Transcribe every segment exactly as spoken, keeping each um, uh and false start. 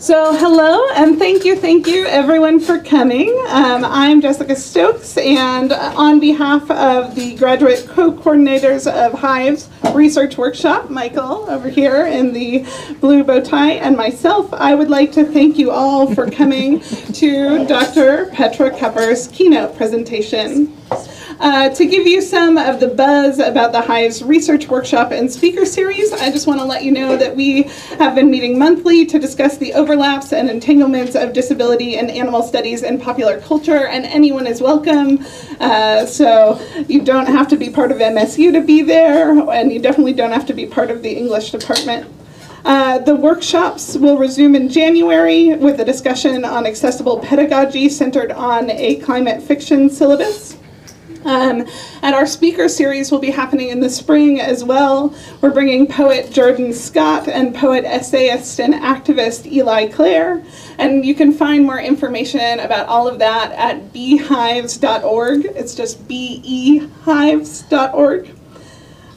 So hello, and thank you, thank you everyone for coming. Um, I'm Jessica Stokes, and on behalf of the graduate co-coordinators of HIVES Research Workshop, Michael over here in the blue bow tie, and myself, I would like to thank you all for coming to Doctor Petra Kuppers' keynote presentation. Uh, to give you some of the buzz about the HIVES Research Workshop and Speaker Series, I just want to let you know that we have been meeting monthly to discuss the overlaps and entanglements of disability and animal studies in popular culture, and anyone is welcome. Uh, so you don't have to be part of M S U to be there, and you definitely don't have to be part of the English department. Uh, the workshops will resume in January with a discussion on accessible pedagogy centered on a climate fiction syllabus. Um, and our speaker series will be happening in the spring as well. We're bringing poet Jordan Scott and poet, essayist, and activist Eli Clare. And you can find more information about all of that at behives dot org. It's just B E hives dot org.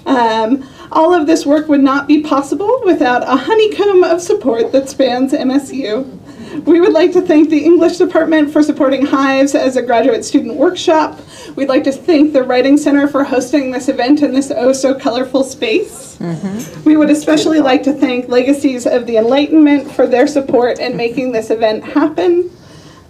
Um, all of this work would not be possible without a honeycomb of support that spans M S U. We would like to thank the English department for supporting HIVES as a graduate student workshop. We'd like to thank the Writing Center for hosting this event in this oh so colorful space. Mm-hmm. We would especially like to thank Legacies of the Enlightenment for their support in making this event happen.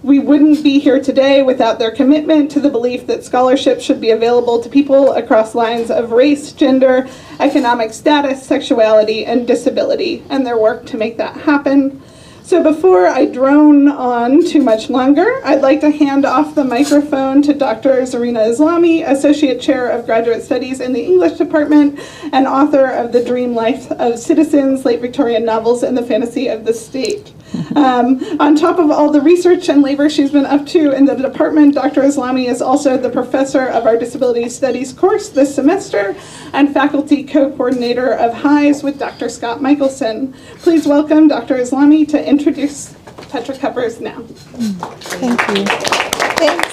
We wouldn't be here today without their commitment to the belief that scholarship should be available to people across lines of race, gender, economic status, sexuality, and disability, and their work to make that happen. So before I drone on too much longer, I'd like to hand off the microphone to Doctor Zarina Islami, Associate Chair of Graduate Studies in the English Department and author of The Dream Life of Citizens, Late Victorian Novels and the Fantasy of the State. Um, on top of all the research and labor she's been up to in the department, Doctor Islami is also the professor of our Disability Studies course this semester and faculty co-coordinator of HIVES with Doctor Scott Michelson. Please welcome Doctor Islami to introduce Petra Kuppers now. Thank you. Thanks.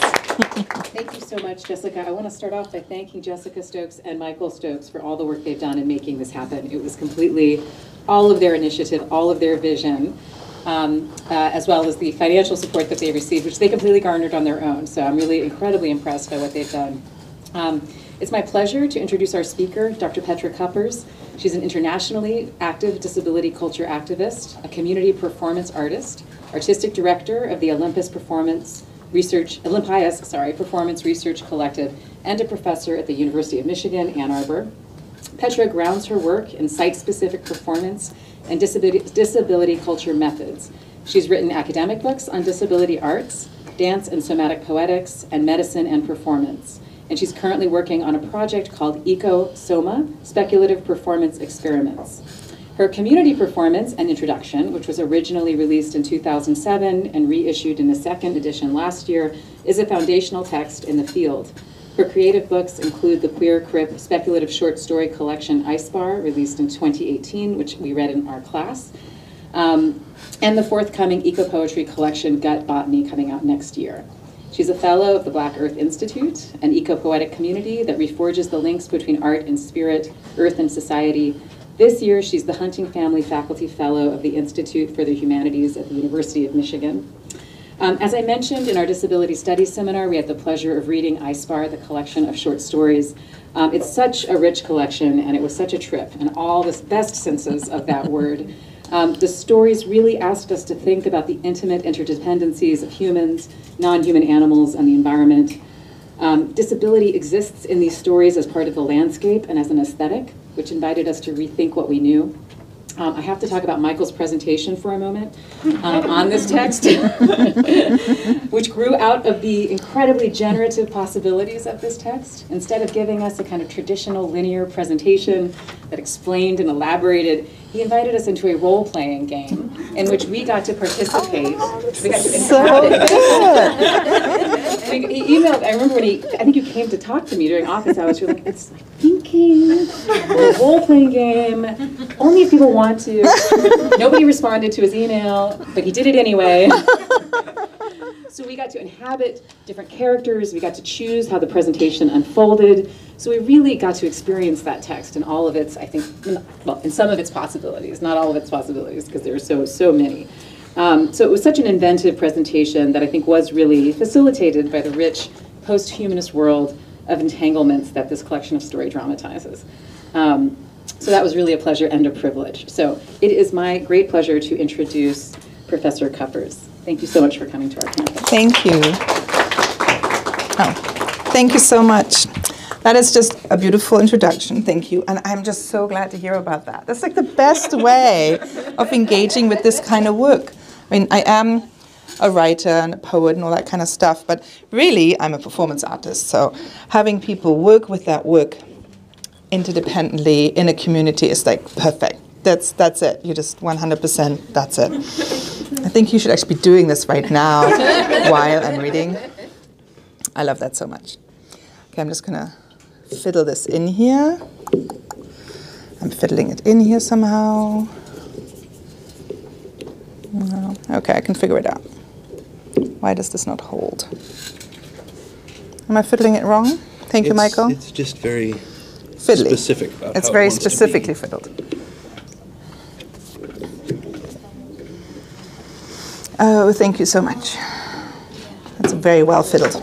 Thank you so much, Jessica. I want to start off by thanking Jessica Stokes and Michael Stokes for all the work they've done in making this happen. It was completely all of their initiative, all of their vision. Um, uh, as well as the financial support that they received, which they completely garnered on their own. So I'm really incredibly impressed by what they've done. Um, it's my pleasure to introduce our speaker, Doctor Petra Kuppers. She's an internationally active disability culture activist, a community performance artist, artistic director of the Olympias Performance Research, Olympias, sorry, Performance Research Collective, and a professor at the University of Michigan, Ann Arbor. Petra grounds her work in site-specific performance and disability, disability culture methods. She's written academic books on disability arts, dance and somatic poetics, and medicine and performance. And she's currently working on a project called Eco Soma, Speculative Performance Experiments. Her community performance and introduction, which was originally released in two thousand seven and reissued in a second edition last year, is a foundational text in the field. Her creative books include the Queer Crip speculative short story collection Ice Bar, released in twenty eighteen, which we read in our class, um, and the forthcoming eco-poetry collection Gut Botany, coming out next year. She's a fellow of the Black Earth Institute, an eco-poetic community that reforges the links between art and spirit, earth and society. This year, she's the Hunting Family Faculty Fellow of the Institute for the Humanities at the University of Michigan. Um, as I mentioned in our disability studies seminar, we had the pleasure of reading Ice Bar, the collection of short stories. Um, it's such a rich collection, and it was such a trip in all the best senses of that word. Um, the stories really asked us to think about the intimate interdependencies of humans, non-human animals, and the environment. Um, disability exists in these stories as part of the landscape and as an aesthetic, which invited us to rethink what we knew. Um, I have to talk about Michael's presentation for a moment um, on this text, which grew out of the incredibly generative possibilities of this text. Instead of giving us a kind of traditional linear presentation that explained and elaborated, he invited us into a role-playing game in which we got to participate. Oh, we got to interact. So good. He emailed, I remember when he, I think you came to talk to me during office hours, you were like, it's like thinking, a role-playing game, only if people want to. Nobody responded to his email, but he did it anyway. So we got to inhabit different characters. We got to choose how the presentation unfolded. So we really got to experience that text and all of its, I think, well, in some of its possibilities, not all of its possibilities, because there are so, so many. Um, so it was such an inventive presentation that I think was really facilitated by the rich post-humanist world of entanglements that this collection of story dramatizes. Um, so that was really a pleasure and a privilege. So it is my great pleasure to introduce Professor Kuppers. Thank you so much for coming to our campus. Thank you. Oh, thank you so much. That is just a beautiful introduction, thank you, and I'm just so glad to hear about that. That's like the best way of engaging with this kind of work. I mean, I am a writer and a poet and all that kind of stuff, but really I'm a performance artist, so having people work with that work interdependently in a community is like perfect. That's, that's it, you just one hundred percent, that's it. I think you should actually be doing this right now while I'm reading. I love that so much. Okay, I'm just gonna fiddle this in here. I'm fiddling it in here somehow. No. Okay, I can figure it out. Why does this not hold? Am I fiddling it wrong? Thank it's, you, Michael. It's just very fiddly. Specific. About it's how very it wants specifically to be. Fiddled. Oh, thank you so much. That's very well fiddled.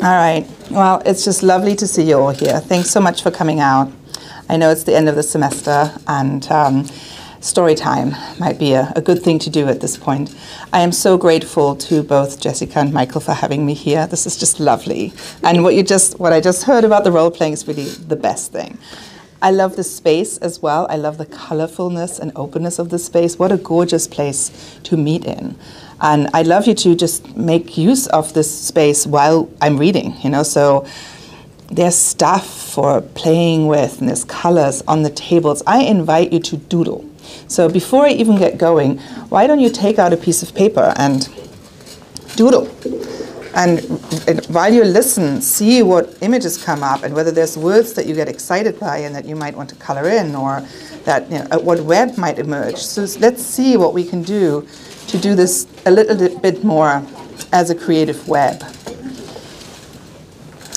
All right, well, it's just lovely to see you all here. Thanks so much for coming out. I know it's the end of the semester, and um, story time might be a, a good thing to do at this point. I am so grateful to both Jessica and Michael for having me here. This is just lovely. And what, you just, what I just heard about the role-playing is really the best thing. I love the space as well. I love the colorfulness and openness of the space. What a gorgeous place to meet in. And I'd love you to just make use of this space while I'm reading, you know, so there's stuff for playing with and there's colors on the tables. I invite you to doodle. So before I even get going, why don't you take out a piece of paper and doodle? And, and while you listen, see what images come up and whether there's words that you get excited by and that you might want to color in, or that, you know, what web might emerge. So let's see what we can do to do this a little bit more as a creative web.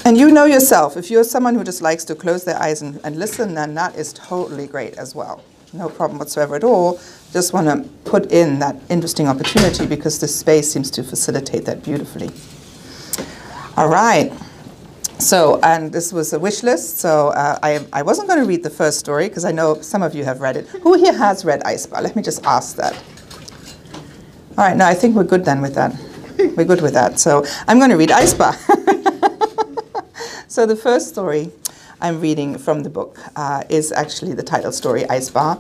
And you know yourself, if you're someone who just likes to close their eyes and, and listen, then that is totally great as well. No problem whatsoever at all. Just want to put in that interesting opportunity because this space seems to facilitate that beautifully. All right. So, and this was a wish list, so uh, I, I wasn't going to read the first story because I know some of you have read it. Who here has read Ice Bar? Let me just ask that. All right, no, I think we're good then with that. We're good with that. So I'm going to read Ice Bar. So the first story I'm reading from the book uh, is actually the title story, Ice Bar.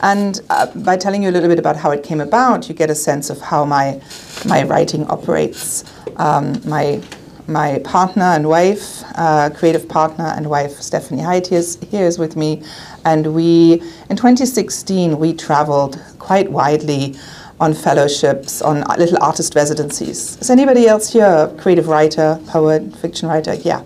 And uh, by telling you a little bit about how it came about, you get a sense of how my, my writing operates. Um, my, my partner and wife, uh, creative partner and wife, Stephanie is here is with me. And we, in twenty sixteen, we traveled quite widely on fellowships, on little artist residencies. Is anybody else here a creative writer, poet, fiction writer? Yeah.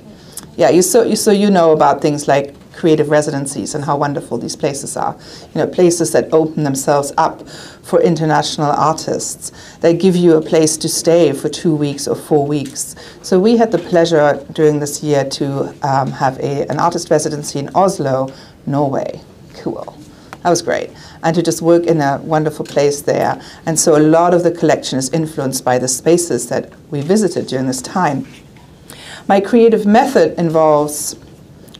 Yeah, you so, you, so you know about things like creative residencies and how wonderful these places are. You know, places that open themselves up for international artists, that give you a place to stay for two weeks or four weeks. So we had the pleasure during this year to um, have a, an artist residency in Oslo, Norway. Cool. That was great. And to just work in a wonderful place there. And so a lot of the collection is influenced by the spaces that we visited during this time. My creative method involves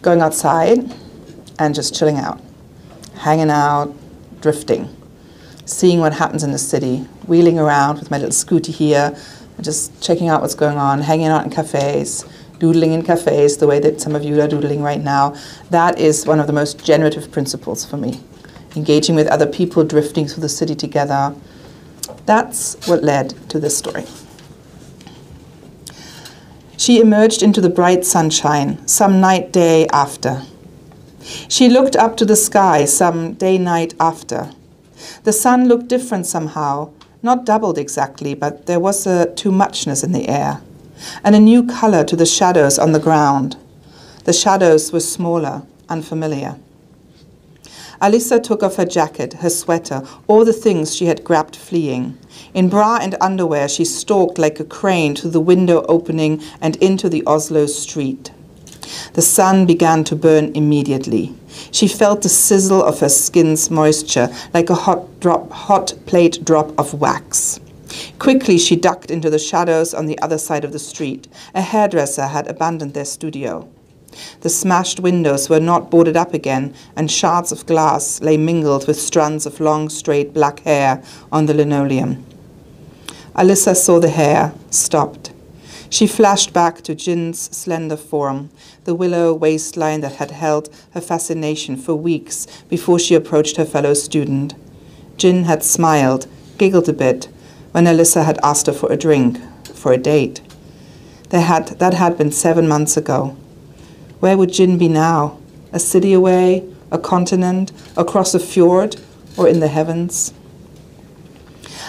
going outside and just chilling out, hanging out, drifting, seeing what happens in the city, wheeling around with my little scooty here, and just checking out what's going on, hanging out in cafes, doodling in cafes the way that some of you are doodling right now. That is one of the most generative principles for me. Engaging with other people, drifting through the city together. That's what led to this story. She emerged into the bright sunshine, some night day after. She looked up to the sky, some day night after. The sun looked different somehow, not doubled exactly, but there was a too muchness in the air, and a new color to the shadows on the ground. The shadows were smaller, unfamiliar. Alyssa took off her jacket, her sweater, all the things she had grabbed fleeing. In bra and underwear, she stalked like a crane through the window opening and into the Oslo street. The sun began to burn immediately. She felt the sizzle of her skin's moisture like a hot drop, hot plate drop of wax. Quickly she ducked into the shadows on the other side of the street. A hairdresser had abandoned their studio. The smashed windows were not boarded up again, and shards of glass lay mingled with strands of long, straight black hair on the linoleum. Alyssa saw the hair, stopped. She flashed back to Jin's slender form, the willow waistline that had held her fascination for weeks before she approached her fellow student. Jin had smiled, giggled a bit, when Alyssa had asked her for a drink, for a date. They had, that had been seven months ago. Where would Jin be now? A city away? A continent? Across a fjord? Or in the heavens?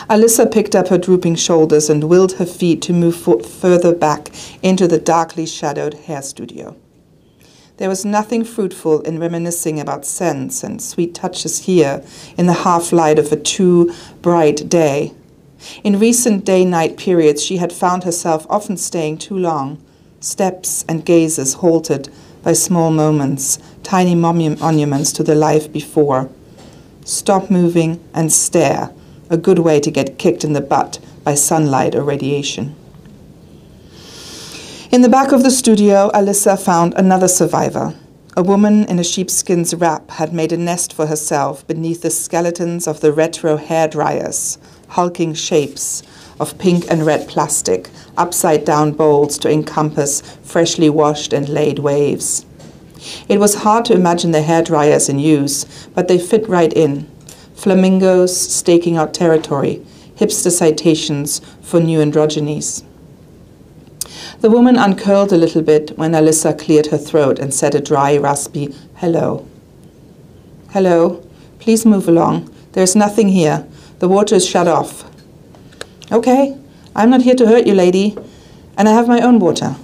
Alyssa picked up her drooping shoulders and willed her feet to move further back into the darkly shadowed hair studio. There was nothing fruitful in reminiscing about scents and sweet touches here in the half-light of a too bright day. In recent day-night periods, she had found herself often staying too long, steps and gazes halted by small moments, tiny monuments to the life before. Stop moving and stare, a good way to get kicked in the butt by sunlight or radiation. In the back of the studio, Alyssa found another survivor. A woman in a sheepskin's wrap had made a nest for herself beneath the skeletons of the retro hairdryers, hulking shapes of pink and red plastic, upside-down bowls to encompass freshly washed and laid waves. It was hard to imagine the hairdryers in use, but they fit right in. Flamingos staking out territory, hipster citations for new androgynies. The woman uncurled a little bit when Alyssa cleared her throat and said a dry, raspy, hello. Hello, please move along. There's nothing here. The water is shut off. Okay, I'm not here to hurt you, lady, and I have my own water.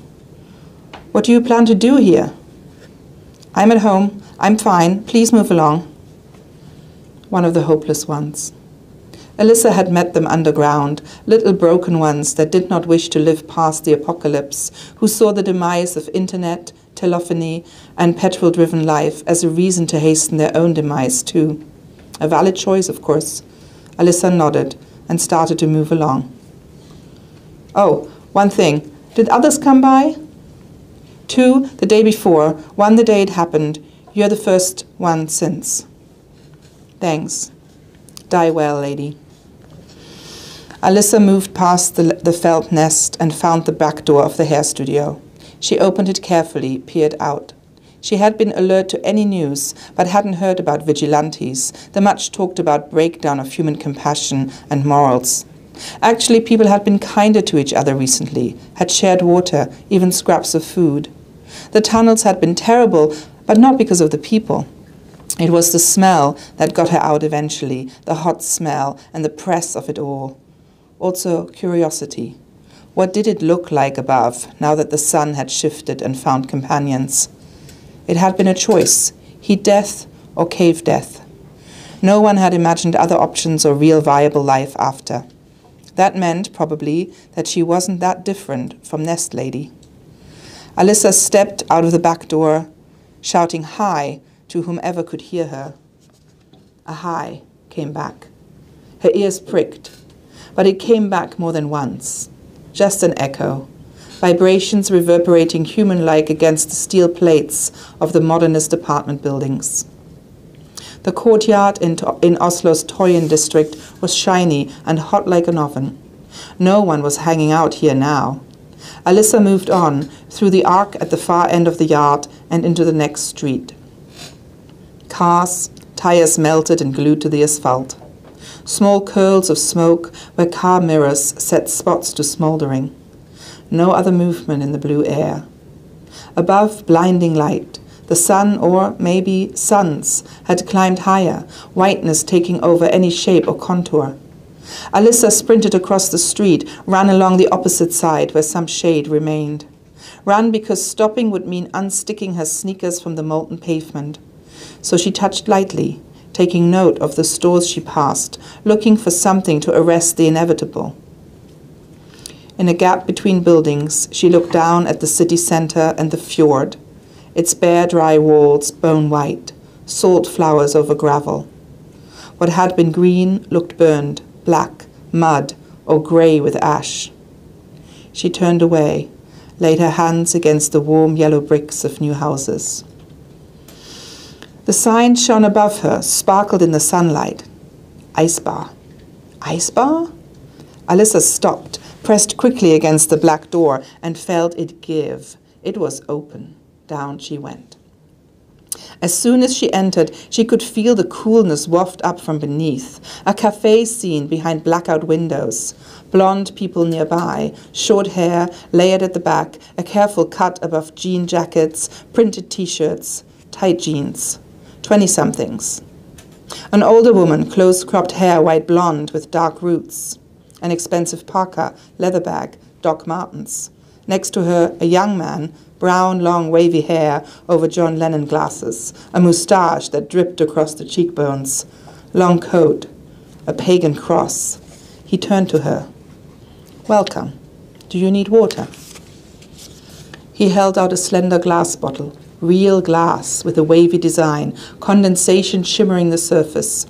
What do you plan to do here? I'm at home. I'm fine. Please move along. One of the hopeless ones. Alyssa had met them underground, little broken ones that did not wish to live past the apocalypse, who saw the demise of internet, telephony, and petrol-driven life as a reason to hasten their own demise, too. A valid choice, of course. Alyssa nodded and started to move along. Oh, one thing. Did others come by? Two the day before, one the day it happened. You're the first one since. Thanks. Die well, lady. Alyssa moved past the, the felt nest and found the back door of the hair studio. She opened it carefully, peered out. She had been alert to any news, but hadn't heard about vigilantes, the much talked about breakdown of human compassion and morals. Actually, people had been kinder to each other recently, had shared water, even scraps of food. The tunnels had been terrible, but not because of the people. It was the smell that got her out eventually, the hot smell and the press of it all. Also, curiosity. What did it look like above, now that the sun had shifted and found companions? It had been a choice, heat death or cave death. No one had imagined other options or real viable life after. That meant, probably, that she wasn't that different from Nest Lady. Alyssa stepped out of the back door, shouting hi to whomever could hear her. A hi came back. Her ears pricked, but it came back more than once, just an echo. Vibrations reverberating human-like against the steel plates of the modernist apartment buildings. The courtyard in, in Oslo's Tøyen district was shiny and hot like an oven. No one was hanging out here now. Alyssa moved on, through the arc at the far end of the yard and into the next street. Cars, tires melted and glued to the asphalt. Small curls of smoke where car mirrors set spots to smoldering. No other movement in the blue air. Above, blinding light. The sun, or maybe suns, had climbed higher, whiteness taking over any shape or contour. Alyssa sprinted across the street, ran along the opposite side where some shade remained. Ran because stopping would mean unsticking her sneakers from the molten pavement. So she touched lightly, taking note of the stores she passed, looking for something to arrest the inevitable. In a gap between buildings, she looked down at the city center and the fjord, its bare, dry walls bone white, salt flowers over gravel. What had been green looked burned, black, mud, or grey with ash. She turned away, laid her hands against the warm yellow bricks of new houses. The sign shone above her, sparkled in the sunlight. Ice Bar. Ice Bar? Alyssa stopped, pressed quickly against the black door, and felt it give. It was open. Down she went. As soon as she entered, she could feel the coolness waft up from beneath, a cafe scene behind blackout windows, blonde people nearby, short hair layered at the back, a careful cut above jean jackets, printed t-shirts, tight jeans, twenty-somethings. An older woman, close-cropped hair, white blonde with dark roots, an expensive parka, leather bag, Doc Martens. Next to her, a young man, brown, long, wavy hair over John Lennon glasses, a moustache that dripped across the cheekbones, long coat, a pagan cross. He turned to her. Welcome. Do you need water? He held out a slender glass bottle, real glass with a wavy design, condensation shimmering the surface.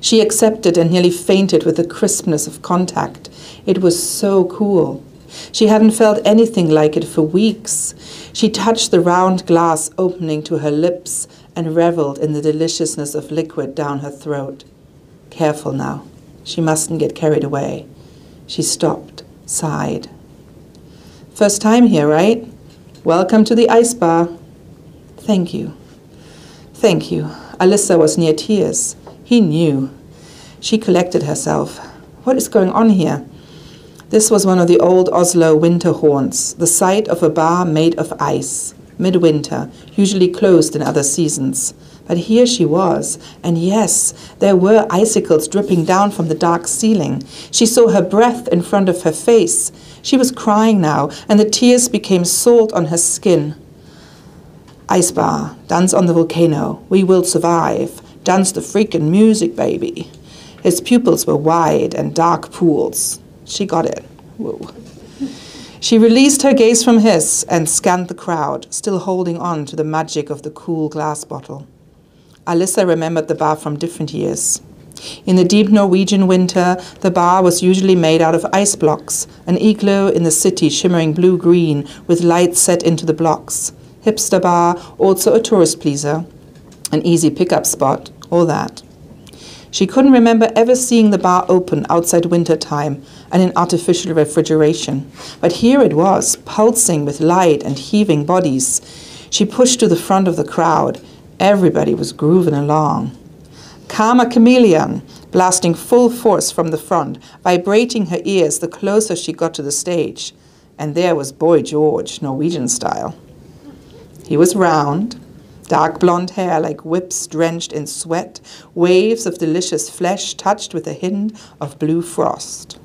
She accepted and nearly fainted with the crispness of contact. It was so cool. She hadn't felt anything like it for weeks. She touched the round glass opening to her lips and reveled in the deliciousness of liquid down her throat. Careful now. She mustn't get carried away. She stopped, sighed. First time here, right? Welcome to the Ice Bar. Thank you. Thank you. Alyssa was near tears. He knew. She collected herself. What is going on here? This was one of the old Oslo winter haunts, the site of a bar made of ice, midwinter, usually closed in other seasons. But here she was, and yes, there were icicles dripping down from the dark ceiling. She saw her breath in front of her face. She was crying now, and the tears became salt on her skin. Ice Bar, dance on the volcano, we will survive, dance the freaking music, baby. His pupils were wide and dark pools. She got it. Whoa. She released her gaze from his and scanned the crowd, still holding on to the magic of the cool glass bottle. Alyssa remembered the bar from different years. In the deep Norwegian winter, the bar was usually made out of ice blocks, an igloo in the city shimmering blue-green with light set into the blocks. Hipster bar, also a tourist pleaser, an easy pickup spot, all that. She couldn't remember ever seeing the bar open outside winter time and in artificial refrigeration. But here it was, pulsing with light and heaving bodies. She pushed to the front of the crowd. Everybody was grooving along. Karma Chameleon, blasting full force from the front, vibrating her ears the closer she got to the stage. And there was Boy George, Norwegian style. He was round. Dark blonde hair like whips drenched in sweat, waves of delicious flesh touched with a hint of blue frost.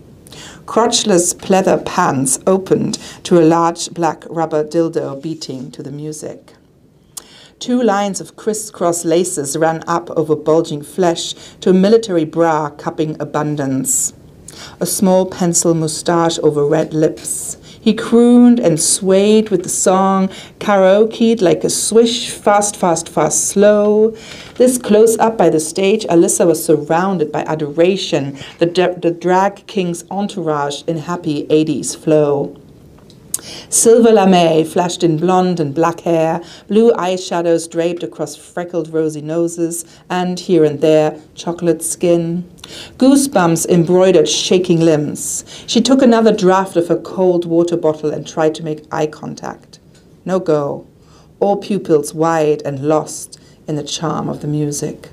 Crotchless pleather pants opened to a large black rubber dildo beating to the music. Two lines of crisscross laces ran up over bulging flesh to a military bra cupping abundance. A small pencil moustache over red lips. He crooned and swayed with the song, karaoke'd like a swish, fast, fast, fast, slow. This close up by the stage, Alyssa was surrounded by adoration, the, the drag king's entourage in happy eighties flow. Silver lame flashed in blonde and black hair, blue eyeshadows draped across freckled rosy noses, and here and there chocolate skin. Goosebumps embroidered shaking limbs. She took another draft of her cold water bottle and tried to make eye contact. No go. All pupils wide and lost in the charm of the music.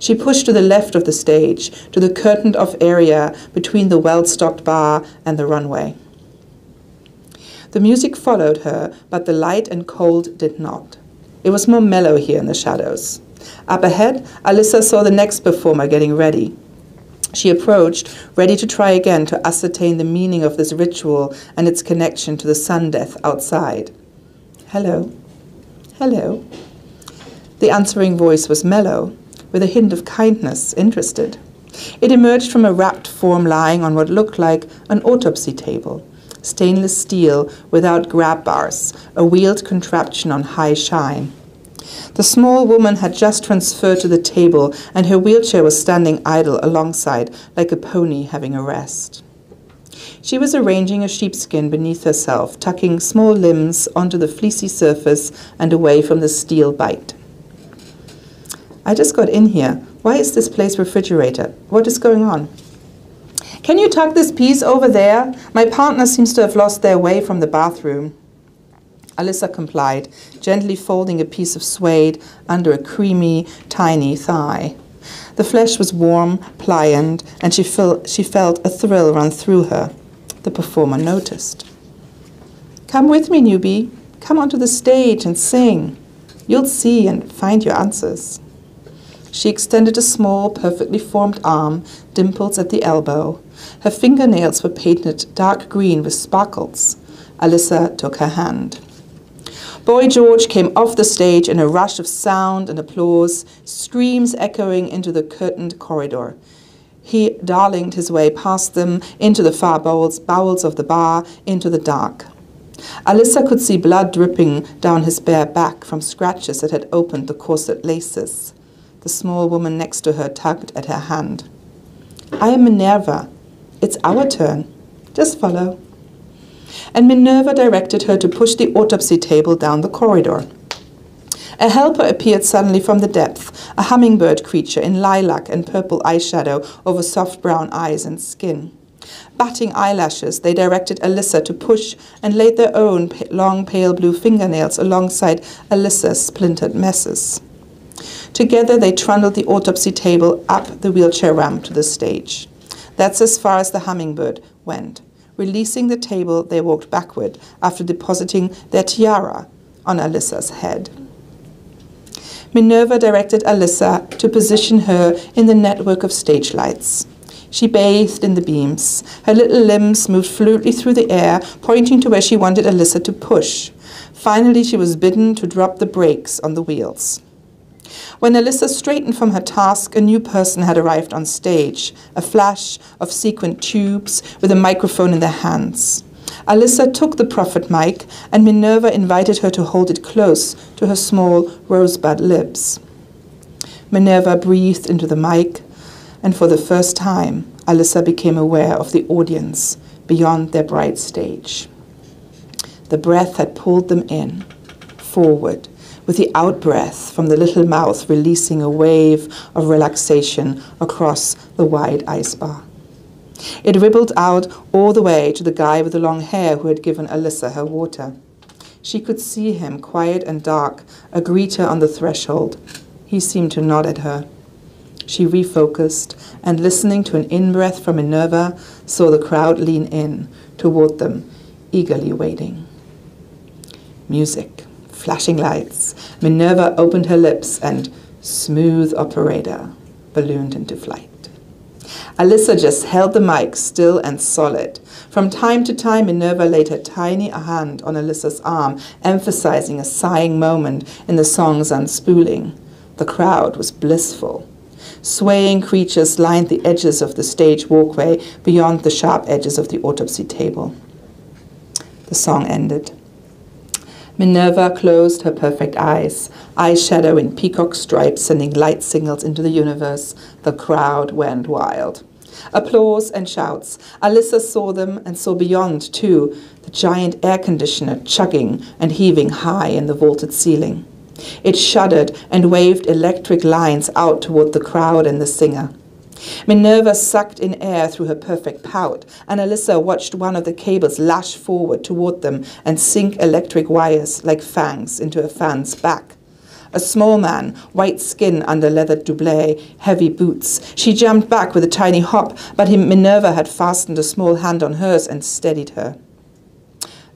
She pushed to the left of the stage, to the curtained-off area between the well-stocked bar and the runway. The music followed her, but the light and cold did not. It was more mellow here in the shadows. Up ahead, Alyssa saw the next performer getting ready. She approached, ready to try again to ascertain the meaning of this ritual and its connection to the sun death outside. Hello. Hello. The answering voice was mellow, with a hint of kindness, interested. It emerged from a wrapped form lying on what looked like an autopsy table. Stainless steel without grab bars, a wheeled contraption on high shine. The small woman had just transferred to the table, and her wheelchair was standing idle alongside, like a pony having a rest. She was arranging a sheepskin beneath herself, tucking small limbs onto the fleecy surface and away from the steel bite. I just got in here. Why is this place refrigerated? What is going on? Can you tuck this piece over there? My partner seems to have lost their way from the bathroom. Alyssa complied, gently folding a piece of suede under a creamy, tiny thigh. The flesh was warm, pliant, and she, feel, she felt a thrill run through her. The performer noticed. Come with me, newbie. Come onto the stage and sing. You'll see and find your answers. She extended a small, perfectly formed arm, dimples at the elbow. Her fingernails were painted dark green with sparkles. Alyssa took her hand. Boy George came off the stage in a rush of sound and applause, screams echoing into the curtained corridor. He darlinged his way past them, into the far bowels, bowels of the bar, into the dark. Alyssa could see blood dripping down his bare back from scratches that had opened the corset laces. The small woman next to her tugged at her hand. I am Minerva. It's our turn. Just follow. And Minerva directed her to push the autopsy table down the corridor. A helper appeared suddenly from the depth, a hummingbird creature in lilac and purple eyeshadow over soft brown eyes and skin. Batting eyelashes, they directed Alyssa to push and laid their own pa long pale blue fingernails alongside Alyssa's splintered messes. Together they trundled the autopsy table up the wheelchair ramp to the stage. That's as far as the hummingbird went. Releasing the table, they walked backward after depositing their tiara on Alyssa's head. Minerva directed Alyssa to position her in the network of stage lights. She bathed in the beams. Her little limbs moved fluidly through the air, pointing to where she wanted Alyssa to push. Finally, she was bidden to drop the brakes on the wheels. When Alyssa straightened from her task, a new person had arrived on stage, a flash of sequined tubes with a microphone in their hands. Alyssa took the proffered mic, and Minerva invited her to hold it close to her small rosebud lips. Minerva breathed into the mic, and for the first time, Alyssa became aware of the audience beyond their bright stage. The breath had pulled them in, forward, with the out-breath from the little mouth releasing a wave of relaxation across the wide ice bar. It rippled out all the way to the guy with the long hair who had given Alyssa her water. She could see him, quiet and dark, a greeter on the threshold. He seemed to nod at her. She refocused, and listening to an in-breath from Minerva, saw the crowd lean in toward them, eagerly waiting. Music. Flashing lights. Minerva opened her lips and smooth operator ballooned into flight. Alyssa just held the mic still and solid. From time to time, Minerva laid her tiny hand on Alyssa's arm, emphasizing a sighing moment in the song's unspooling. The crowd was blissful. Swaying creatures lined the edges of the stage walkway beyond the sharp edges of the autopsy table. The song ended. Minerva closed her perfect eyes, eyeshadow in peacock stripes sending light signals into the universe. The crowd went wild. Applause and shouts. Alyssa saw them and saw beyond, too, the giant air conditioner chugging and heaving high in the vaulted ceiling. It shuddered and waved electric lines out toward the crowd and the singer. Minerva sucked in air through her perfect pout, and Alyssa watched one of the cables lash forward toward them and sink electric wires like fangs into a fan's back. A small man, white skin under leather doublet, heavy boots. She jumped back with a tiny hop, but him, Minerva had fastened a small hand on hers and steadied her.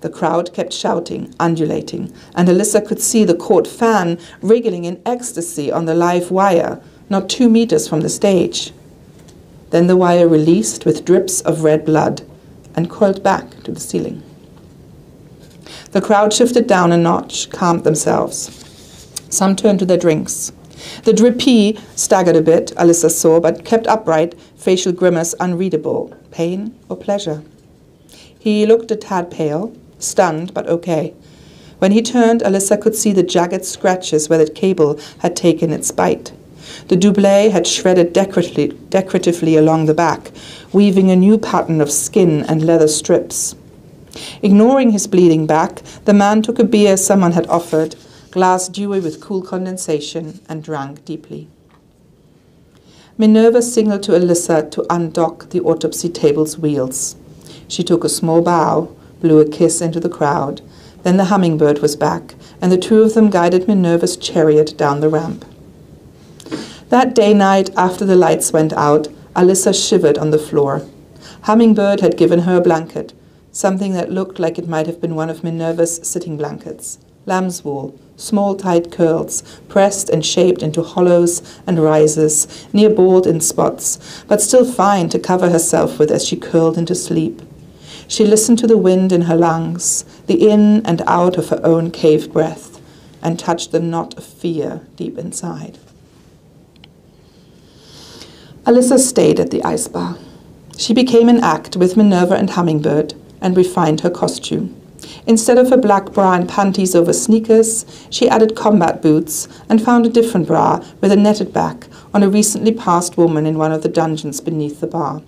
The crowd kept shouting, undulating, and Alyssa could see the caught fan wriggling in ecstasy on the live wire, not two meters from the stage. Then the wire released with drips of red blood and coiled back to the ceiling. The crowd shifted down a notch, calmed themselves. Some turned to their drinks. The drippy staggered a bit, Alyssa saw, but kept upright, facial grimace unreadable, pain or pleasure. He looked a tad pale, stunned but okay. When he turned, Alyssa could see the jagged scratches where the cable had taken its bite. The doublet had shredded decoratively, decoratively along the back, weaving a new pattern of skin and leather strips. Ignoring his bleeding back, the man took a beer someone had offered, glass dewy with cool condensation, and drank deeply. Minerva signaled to Alyssa to undock the autopsy table's wheels. She took a small bow, blew a kiss into the crowd. Then the hummingbird was back, and the two of them guided Minerva's chariot down the ramp. That day night, after the lights went out, Alyssa shivered on the floor. Hummingbird had given her a blanket, something that looked like it might have been one of Minerva's sitting blankets. Lamb's wool, small tight curls, pressed and shaped into hollows and rises, near bald in spots, but still fine to cover herself with as she curled into sleep. She listened to the wind in her lungs, the in and out of her own cave breath, and touched the knot of fear deep inside. Alyssa stayed at the Ice Bar. She became an act with Minerva and Hummingbird and refined her costume. Instead of her black bra and panties over sneakers, she added combat boots and found a different bra with a netted back on a recently passed woman in one of the dungeons beneath the bar.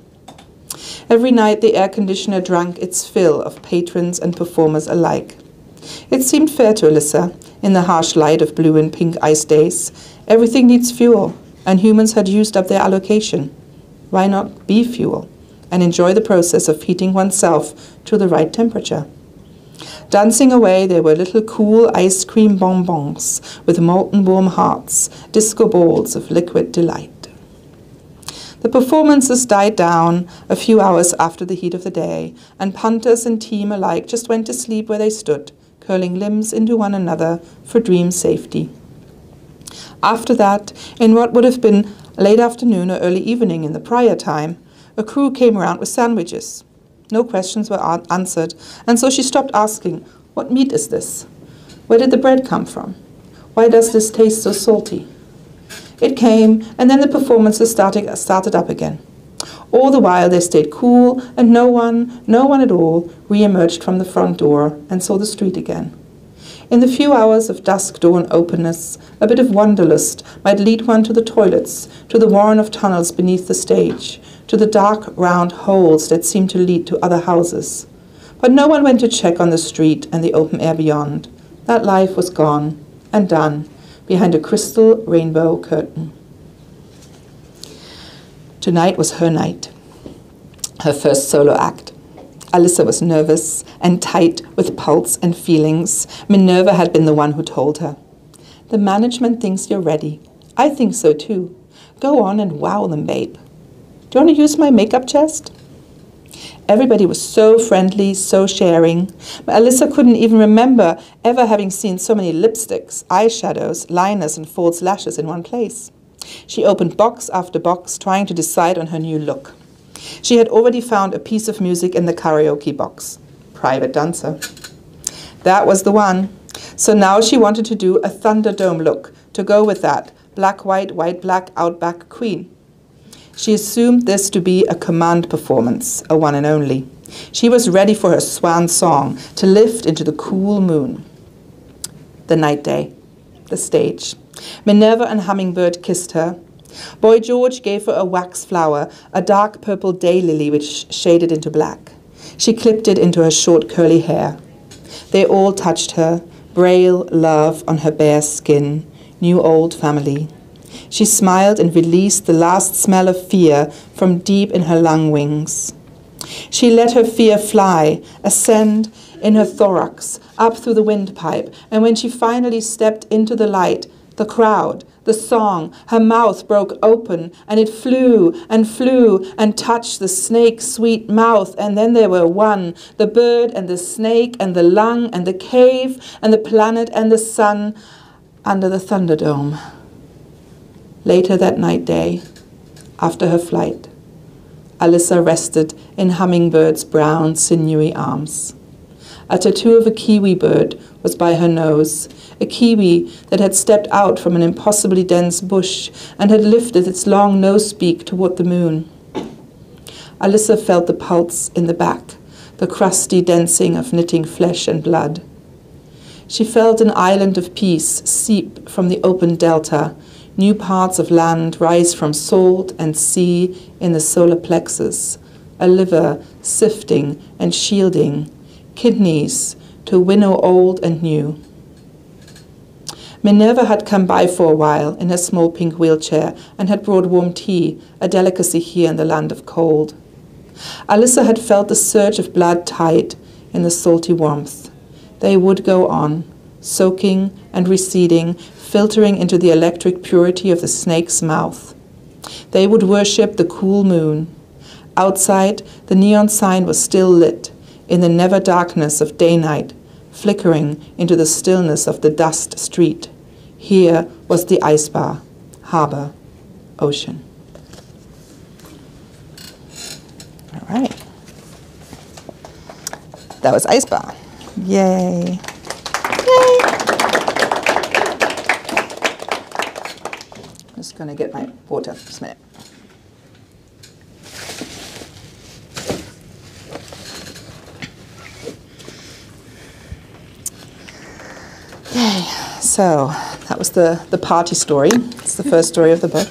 Every night the air conditioner drank its fill of patrons and performers alike. It seemed fair to Alyssa, in the harsh light of blue and pink ice days. Everything needs fuel, and humans had used up their allocation. Why not be fuel and enjoy the process of heating oneself to the right temperature? Dancing away, there were little cool ice cream bonbons with molten warm hearts, disco balls of liquid delight. The performances died down a few hours after the heat of the day, and punters and team alike just went to sleep where they stood, curling limbs into one another for dream safety. After that, in what would have been late afternoon or early evening in the prior time, a crew came around with sandwiches. No questions were answered, and so she stopped asking, "What meat is this? Where did the bread come from? Why does this taste so salty?" It came, and then the performances started, started up again. All the while they stayed cool, and no one, no one at all, re-emerged from the front door and saw the street again. In the few hours of dusk-dawn openness, a bit of wanderlust might lead one to the toilets, to the warren of tunnels beneath the stage, to the dark, round holes that seemed to lead to other houses. But no one went to check on the street and the open air beyond. That life was gone and done behind a crystal rainbow curtain. Tonight was her night, her first solo act. Alyssa was nervous and tight with pulse and feelings. Minerva had been the one who told her. "The management thinks you're ready. I think so too. Go on and wow them, babe. Do you want to use my makeup chest?" Everybody was so friendly, so sharing. But Alyssa couldn't even remember ever having seen so many lipsticks, eyeshadows, liners and false lashes in one place. She opened box after box, trying to decide on her new look. She had already found a piece of music in the karaoke box. Private dancer. That was the one. So now she wanted to do a Thunderdome look to go with that black, white, white, black, outback queen. She assumed this to be a command performance, a one and only. She was ready for her swan song to lift into the cool moon. The night day, the stage. Minerva and Hummingbird kissed her. Boy George gave her a wax flower, a dark purple daylily which shaded into black. She clipped it into her short curly hair. They all touched her, braille love on her bare skin, new old family. She smiled and released the last smell of fear from deep in her lung wings. She let her fear fly, ascend in her thorax, up through the windpipe, and when she finally stepped into the light, the crowd, the song, her mouth broke open, and it flew and flew and touched the snake's sweet mouth, and then they were one, the bird and the snake and the lung and the cave and the planet and the sun under the Thunderdome. Later that night day, after her flight, Alyssa rested in Hummingbird's brown, sinewy arms. A tattoo of a kiwi bird was by her nose, a kiwi that had stepped out from an impossibly dense bush and had lifted its long nose beak toward the moon. Alyssa felt the pulse in the back, the crusty densing of knitting flesh and blood. She felt an island of peace seep from the open delta, new parts of land rise from salt and sea in the solar plexus, a liver sifting and shielding, kidneys to winnow old and new. Minerva had come by for a while in her small pink wheelchair and had brought warm tea, a delicacy here in the land of cold. Alyssa had felt the surge of blood tide in the salty warmth. They would go on, soaking and receding, filtering into the electric purity of the snake's mouth. They would worship the cool moon. Outside, the neon sign was still lit, in the never darkness of day-night, flickering into the stillness of the dust street. Here was the ice bar, harbor, ocean. All right. That was Ice Bar. Yay. Yay. I'm just going to get my water, just a minute. Yay. So that was the, the party story. It's the first story of the book.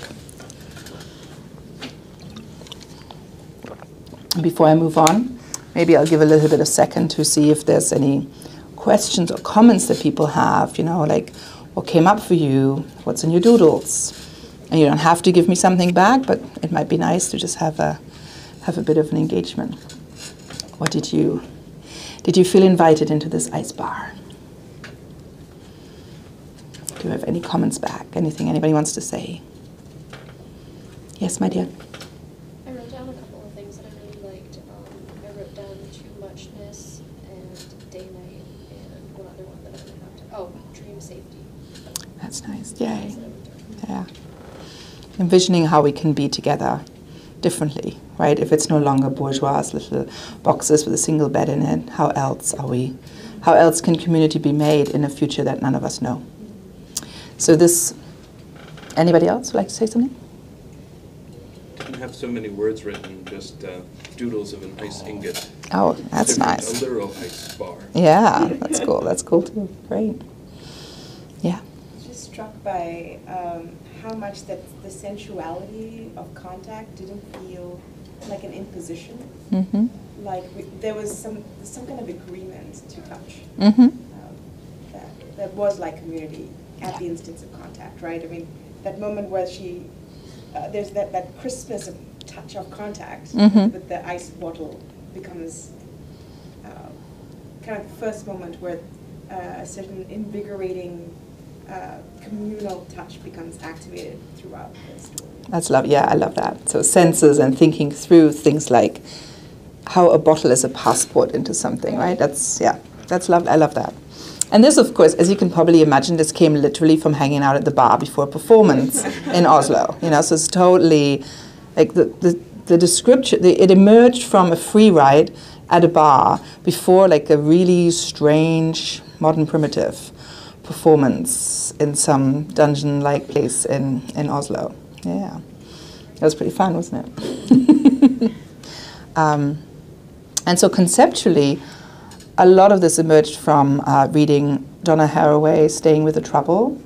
Before I move on, maybe I'll give a little bit of second to see if there's any questions or comments that people have, you know, like what came up for you, what's in your doodles. And you don't have to give me something back, but it might be nice to just have a have a bit of an engagement. What did you did you feel invited into this ice bar? Do you have any comments back? Anything anybody wants to say? Yes, my dear. I wrote down a couple of things that I really liked. Um, I wrote down too muchness and day night, and one other one that I didn't have to. Oh, dream safety. That's nice. Yay. Yeah. Envisioning how we can be together differently, right? If it's no longer bourgeois little boxes with a single bed in it, how else are we? How else can community be made in a future that none of us know? So this, anybody else would like to say something? You have so many words written, just uh, doodles of an ice ingot. Oh, that's They're nice. A literal ice bar. Yeah, that's cool. That's cool too. Great. Yeah. I was just struck by um, how much that the sensuality of contact didn't feel like an imposition. Mm-hmm. Like we, there was some some kind of agreement to touch. Mm-hmm. um, that, that was like community. At the instance of contact, right? I mean, that moment where she, uh, there's that, that crispness of touch of contact, mm-hmm. with the ice bottle becomes uh, kind of the first moment where uh, a certain invigorating uh, communal touch becomes activated throughout the story. That's love, yeah, I love that. So senses and thinking through things like how a bottle is a passport into something, right? That's, yeah, that's love, I love that. And this, of course, as you can probably imagine, this came literally from hanging out at the bar before a performance in Oslo. You know, so it's totally like the the, the description. The, it emerged from a free ride at a bar before like a really strange modern primitive performance in some dungeon-like place in in Oslo. Yeah, that was pretty fun, wasn't it? um, and so conceptually. A lot of this emerged from uh, reading Donna Haraway, Staying with the Trouble.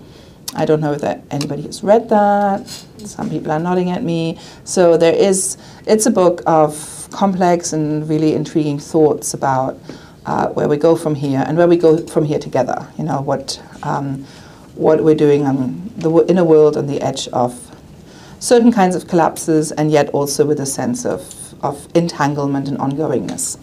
I don't know if that anybody has read that. Some people are nodding at me. So there is, it's a book of complex and really intriguing thoughts about uh, where we go from here and where we go from here together. You know, what, um, what we're doing on the w inner world on the edge of certain kinds of collapses and yet also with a sense of, of entanglement and ongoingness.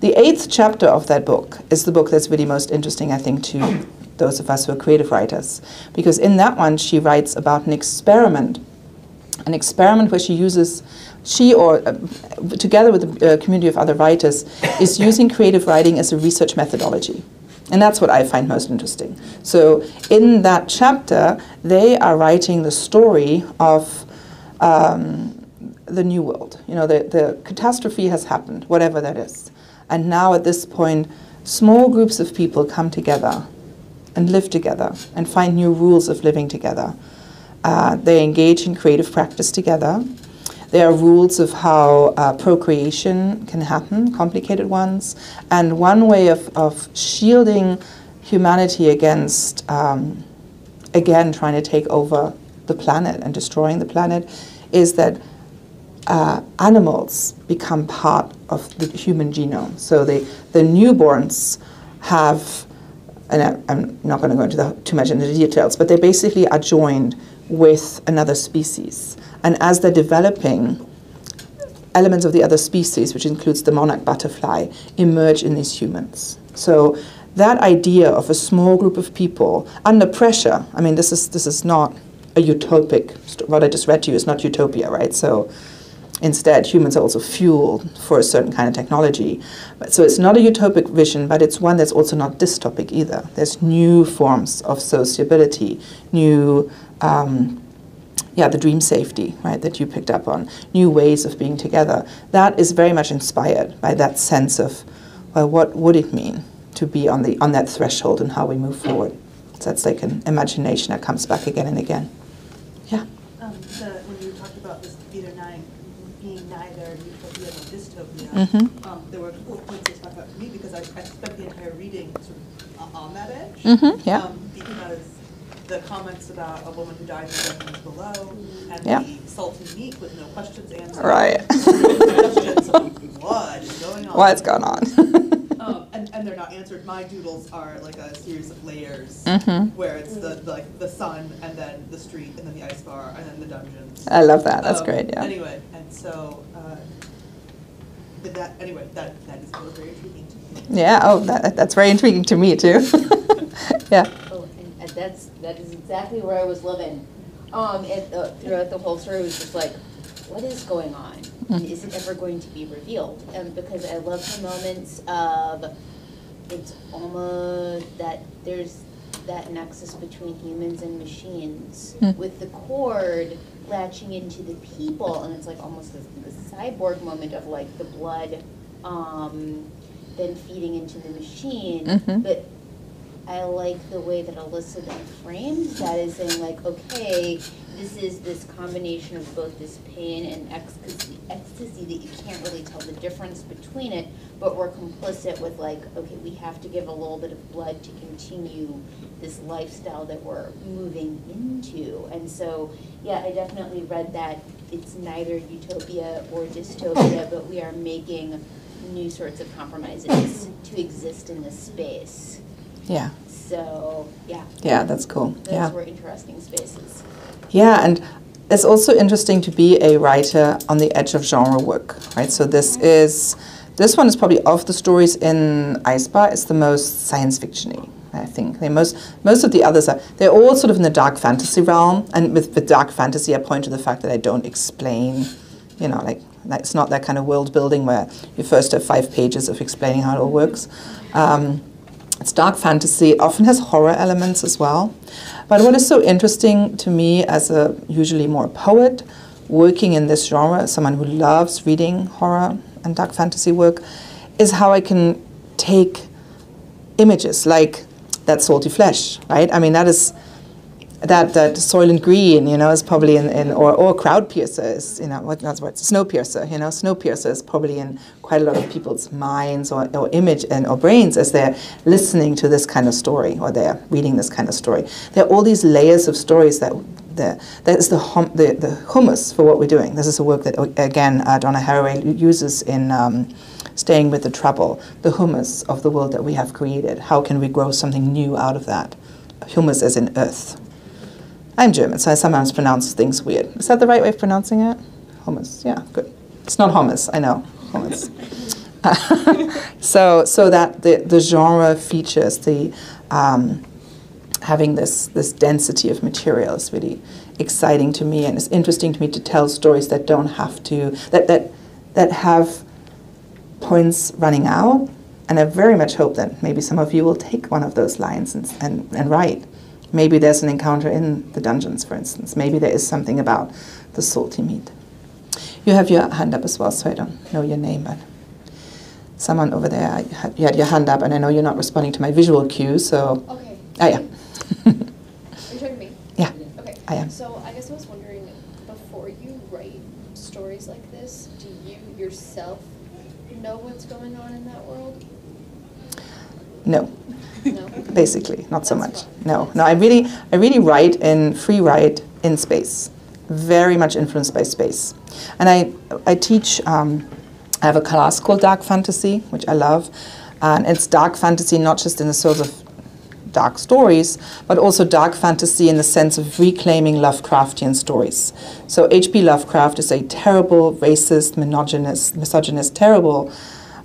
The eighth chapter of that book is the book that's really most interesting, I think, to those of us who are creative writers. Because in that one, she writes about an experiment, an experiment where she uses, she or uh, together with the uh, community of other writers, is using creative writing as a research methodology. And that's what I find most interesting. So in that chapter, they are writing the story of um, the New World. You know, the, the catastrophe has happened, whatever that is. And now at this point, small groups of people come together and live together and find new rules of living together. Uh, they engage in creative practice together. There are rules of how uh, procreation can happen, complicated ones. And one way of, of shielding humanity against, um, again, trying to take over the planet and destroying the planet, is that uh, animals become part of the human genome. So they, the newborns have, and I, I'm not going to go into the, too much into the details, but they basically are joined with another species. And as they're developing, elements of the other species, which includes the monarch butterfly, emerge in these humans. So that idea of a small group of people under pressure, I mean, this is, this is not a utopic, what I just read to you is not utopia, right? So instead, humans are also fueled for a certain kind of technology. But, so it's not a utopic vision, but it's one that's also not dystopic either. There's new forms of sociability, new, um, yeah, the dream safety, right, that you picked up on, new ways of being together. That is very much inspired by that sense of, well, what would it mean to be on the on that threshold and how we move forward? So that's like an imagination that comes back again and again. Yeah. Um, the, when you talked about this either nine, being neither utopia nor dystopia, mm-hmm. um, there were a couple of points that stuck out to me because I, I spent the entire reading sort of on that edge. Mm-hmm. Yeah. Um, because the comments about a woman who died from the below, and yeah. the salty meat with no questions answered. Right. Questions of what is going on? What's going on? um, and, and they're not answered. My doodles are like a series of layers, mm-hmm. where it's the, the like the sun, and then the street, and then the ice bar, and then the dungeons. I love that. That's um, great. Yeah. Anyway, and so uh, but that anyway that that is really very intriguing to me. Yeah. Oh, that that's very intriguing to me too. Yeah. That's that is exactly where I was living. Um, and the, throughout the whole story, it was just like, what is going on? And is it ever going to be revealed? And because I love the moments of, it's almost that there's that nexus between humans and machines, mm. with the cord latching into the people, and it's like almost this, this cyborg moment of like the blood, um, then feeding into the machine, mm-hmm. but. I like the way that Alyssa then frames that as saying, like, okay, this is this combination of both this pain and ecstasy, ecstasy that you can't really tell the difference between it, but we're complicit with, like, okay, we have to give a little bit of blood to continue this lifestyle that we're moving into. And so, yeah, I definitely read that it's neither utopia or dystopia, but we are making new sorts of compromises to exist in this space. Yeah. So, yeah. Yeah, that's cool. Those yeah. were interesting spaces. Yeah, and it's also interesting to be a writer on the edge of genre work, right? So this mm-hmm. is, this one is probably of the stories in Ice Bar, it's the most science fiction-y, I think. They most, most of the others are, they're all sort of in the dark fantasy realm, and with, with dark fantasy I point to the fact that I don't explain, you know, like, like it's not that kind of world building where you first have five pages of explaining how it all works. Um, It's dark fantasy, it often has horror elements as well. But what is so interesting to me as a usually more poet, working in this genre, someone who loves reading horror and dark fantasy work, is how I can take images like that salty flesh, right? I mean, that is, that, that Soylent Green, you know, is probably in, in or, or Crowdpiercer is, you know, what, that's what it's, Snowpiercer, you know, Snowpiercer is probably in quite a lot of people's minds or, or image and or brains as they're listening to this kind of story or they're reading this kind of story. There are all these layers of stories that, that, that is the, hum, the, the hummus for what we're doing. This is a work that, again, uh, Donna Haraway uses in um, Staying with the Trouble, the hummus of the world that we have created. How can we grow something new out of that? Hummus as in earth. I'm German, so I sometimes pronounce things weird. Is that the right way of pronouncing it? Hummus, yeah, good. It's not hummus, I know, hummus. so, so that the, the genre features the um, having this this density of material is really exciting to me, and it's interesting to me to tell stories that don't have to that that that have points running out. And I very much hope that maybe some of you will take one of those lines and and, and write. Maybe there's an encounter in the dungeons, for instance. Maybe there is something about the salty meat. You have your hand up as well, so I don't know your name, but someone over there, you had your hand up, and I know you're not responding to my visual cue, so... Okay. Oh, yeah. Are you talking to me? Yeah. Okay. I am. So I guess I was wondering, before you write stories like this, do you yourself know what's going on in that world? no. No. Basically, not so much. No, no. I really, I really write in free write in space, very much influenced by space. And I, I teach. Um, I have a class called Dark Fantasy, which I love, and it's dark fantasy not just in the sort of dark stories, but also dark fantasy in the sense of reclaiming Lovecraftian stories. So H P Lovecraft is a terrible, racist, misogynist, misogynist, terrible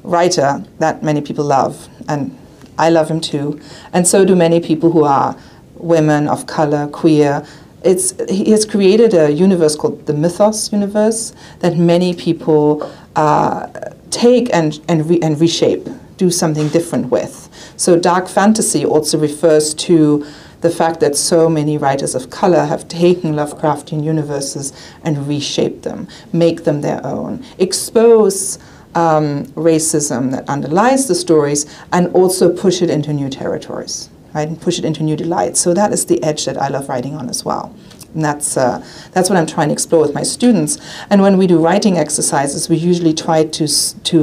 writer that many people love, and I love him too, and so do many people who are women of color, queer. It's, he has created a universe called the Mythos universe that many people uh, take and, and, re and reshape, do something different with. So dark fantasy also refers to the fact that so many writers of color have taken Lovecraftian universes and reshaped them, make them their own, expose Um, racism that underlies the stories, and also push it into new territories, right? And push it into new delights. So that is the edge that I love writing on as well. And that's, uh, that's what I'm trying to explore with my students. And when we do writing exercises, we usually try to, to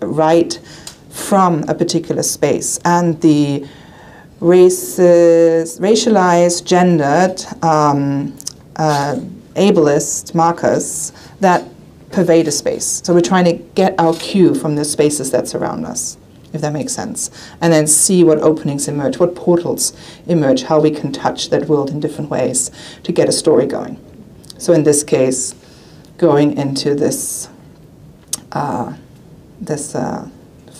write from a particular space. And the racist, racialized, gendered, um, uh, ableist markers that pervade a space. So we're trying to get our cue from the spaces that surround us, if that makes sense, and then see what openings emerge, what portals emerge, how we can touch that world in different ways to get a story going. So in this case, going into this, uh, this uh,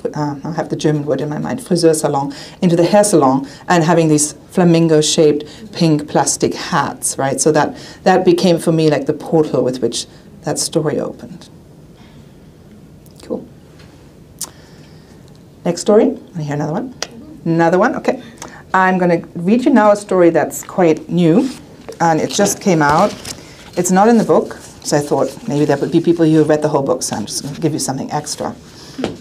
uh, I have the German word in my mind, friseur salon, into the hair salon, and having these flamingo-shaped pink plastic hats, right? So that, that became for me like the portal with which that story opened. Cool. Next story. Want to hear another one? Mm-hmm. Another one? Okay. I'm going to read you now a story that's quite new, and it just came out. It's not in the book, so I thought maybe there would be people who read the whole book, so I'm just going to give you something extra.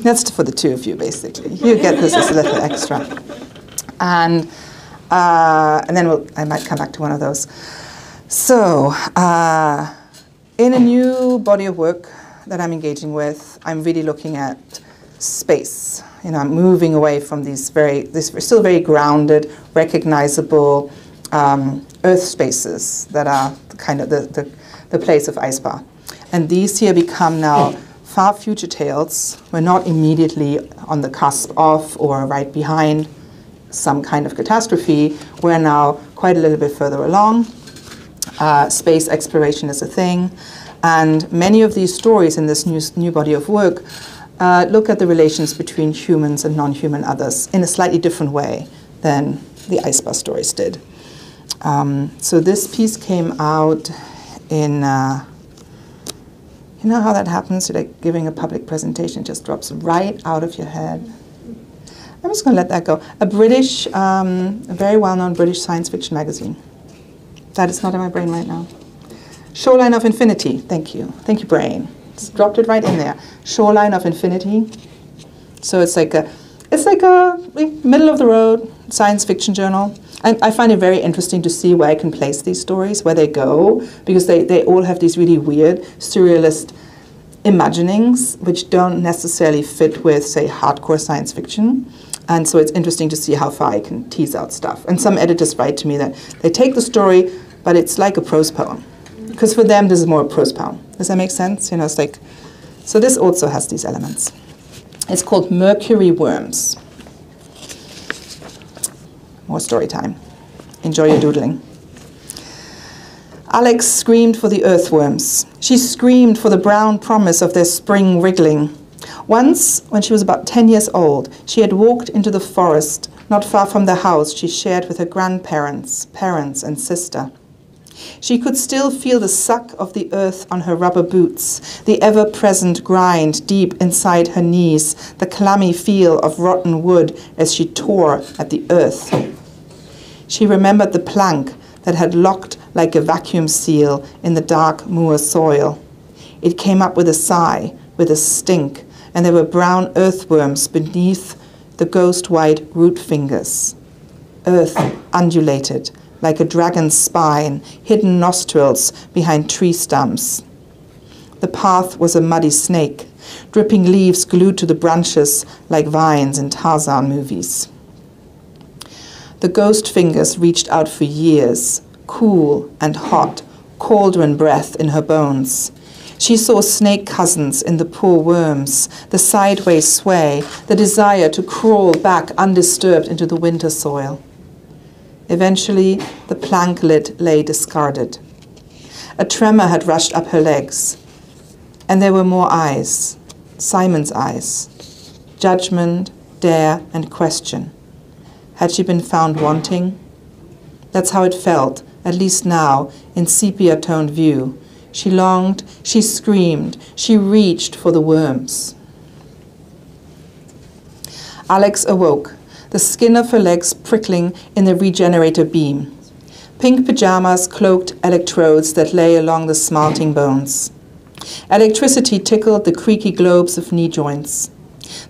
That's for the two of you, basically. You get this as a little extra. And, uh, and then we'll, I might come back to one of those. So, uh, in a new body of work that I'm engaging with, I'm really looking at space. You know, I'm moving away from these very, these still very grounded, recognizable um, earth spaces that are kind of the, the, the place of Ice Bar. And these here become now far future tales. We're not immediately on the cusp of or right behind some kind of catastrophe. We're now quite a little bit further along. Uh, space exploration is a thing, and many of these stories in this new, new body of work uh, look at the relations between humans and non-human others in a slightly different way than the Ice Bar stories did. Um, so this piece came out in, uh, you know how that happens, like giving a public presentation, just drops right out of your head. I'm just going to let that go. A British, um, a very well-known British science fiction magazine. That is not in my brain right now. Shoreline of Infinity. Thank you. Thank you, brain. Just dropped it right in there. Shoreline of Infinity. So it's like a, it's like a middle of the road science fiction journal. I, I find it very interesting to see where I can place these stories, where they go, because they, they all have these really weird surrealist imaginings which don't necessarily fit with, say, hardcore science fiction. And so it's interesting to see how far I can tease out stuff. And some editors write to me that they take the story, but it's like a prose poem. Because for them, this is more a prose poem. Does that make sense? You know, it's like, so this also has these elements. It's called Mercury Worms. More story time. Enjoy your doodling. Alex screamed for the earthworms. She screamed for the brown promise of their spring wriggling. Once, when she was about ten years old, she had walked into the forest, not far from the house she shared with her grandparents, parents, and sister. She could still feel the suck of the earth on her rubber boots, the ever-present grind deep inside her knees, the clammy feel of rotten wood as she tore at the earth. She remembered the plank that had locked like a vacuum seal in the dark moor soil. It came up with a sigh, with a stink, and there were brown earthworms beneath the ghost-white root fingers. Earth undulated like a dragon's spine, hidden nostrils behind tree stumps. The path was a muddy snake, dripping leaves glued to the branches like vines in Tarzan movies. The ghost fingers reached out for years, cool and hot, cauldron breath in her bones. She saw snake cousins in the poor worms, the sideways sway, the desire to crawl back undisturbed into the winter soil. Eventually, the plank lid lay discarded. A tremor had rushed up her legs, and there were more eyes, Simon's eyes, judgment, dare, and question. Had she been found wanting? That's how it felt, at least now, in sepia-toned view. She longed, she screamed, she reached for the worms. Alex awoke, the skin of her legs prickling in the regenerator beam. Pink pajamas cloaked electrodes that lay along the smelting bones. Electricity tickled the creaky globes of knee joints.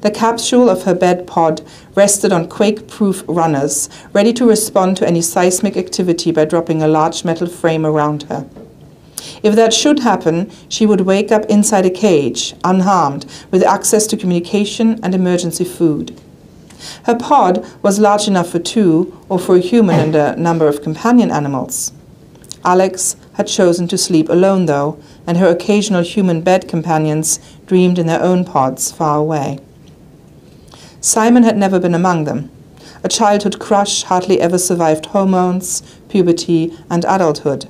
The capsule of her bed pod rested on quake-proof runners, ready to respond to any seismic activity by dropping a large metal frame around her. If that should happen, she would wake up inside a cage, unharmed, with access to communication and emergency food. Her pod was large enough for two, or for a human and a number of companion animals. Alex had chosen to sleep alone, though, and her occasional human bed companions dreamed in their own pods far away. Simon had never been among them. A childhood crush hardly ever survived hormones, puberty, and adulthood.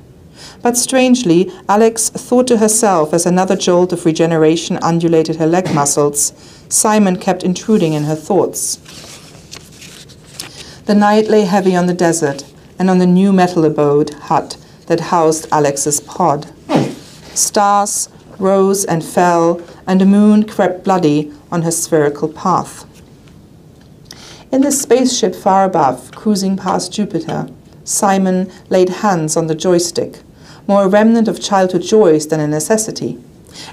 But strangely, Alex thought to herself as another jolt of regeneration undulated her leg muscles, Simon kept intruding in her thoughts. The night lay heavy on the desert and on the new metal abode hut that housed Alex's pod. Stars rose and fell, and a moon crept bloody on her spherical path. In the spaceship far above, cruising past Jupiter, Simon laid hands on the joystick, more a remnant of childhood joys than a necessity.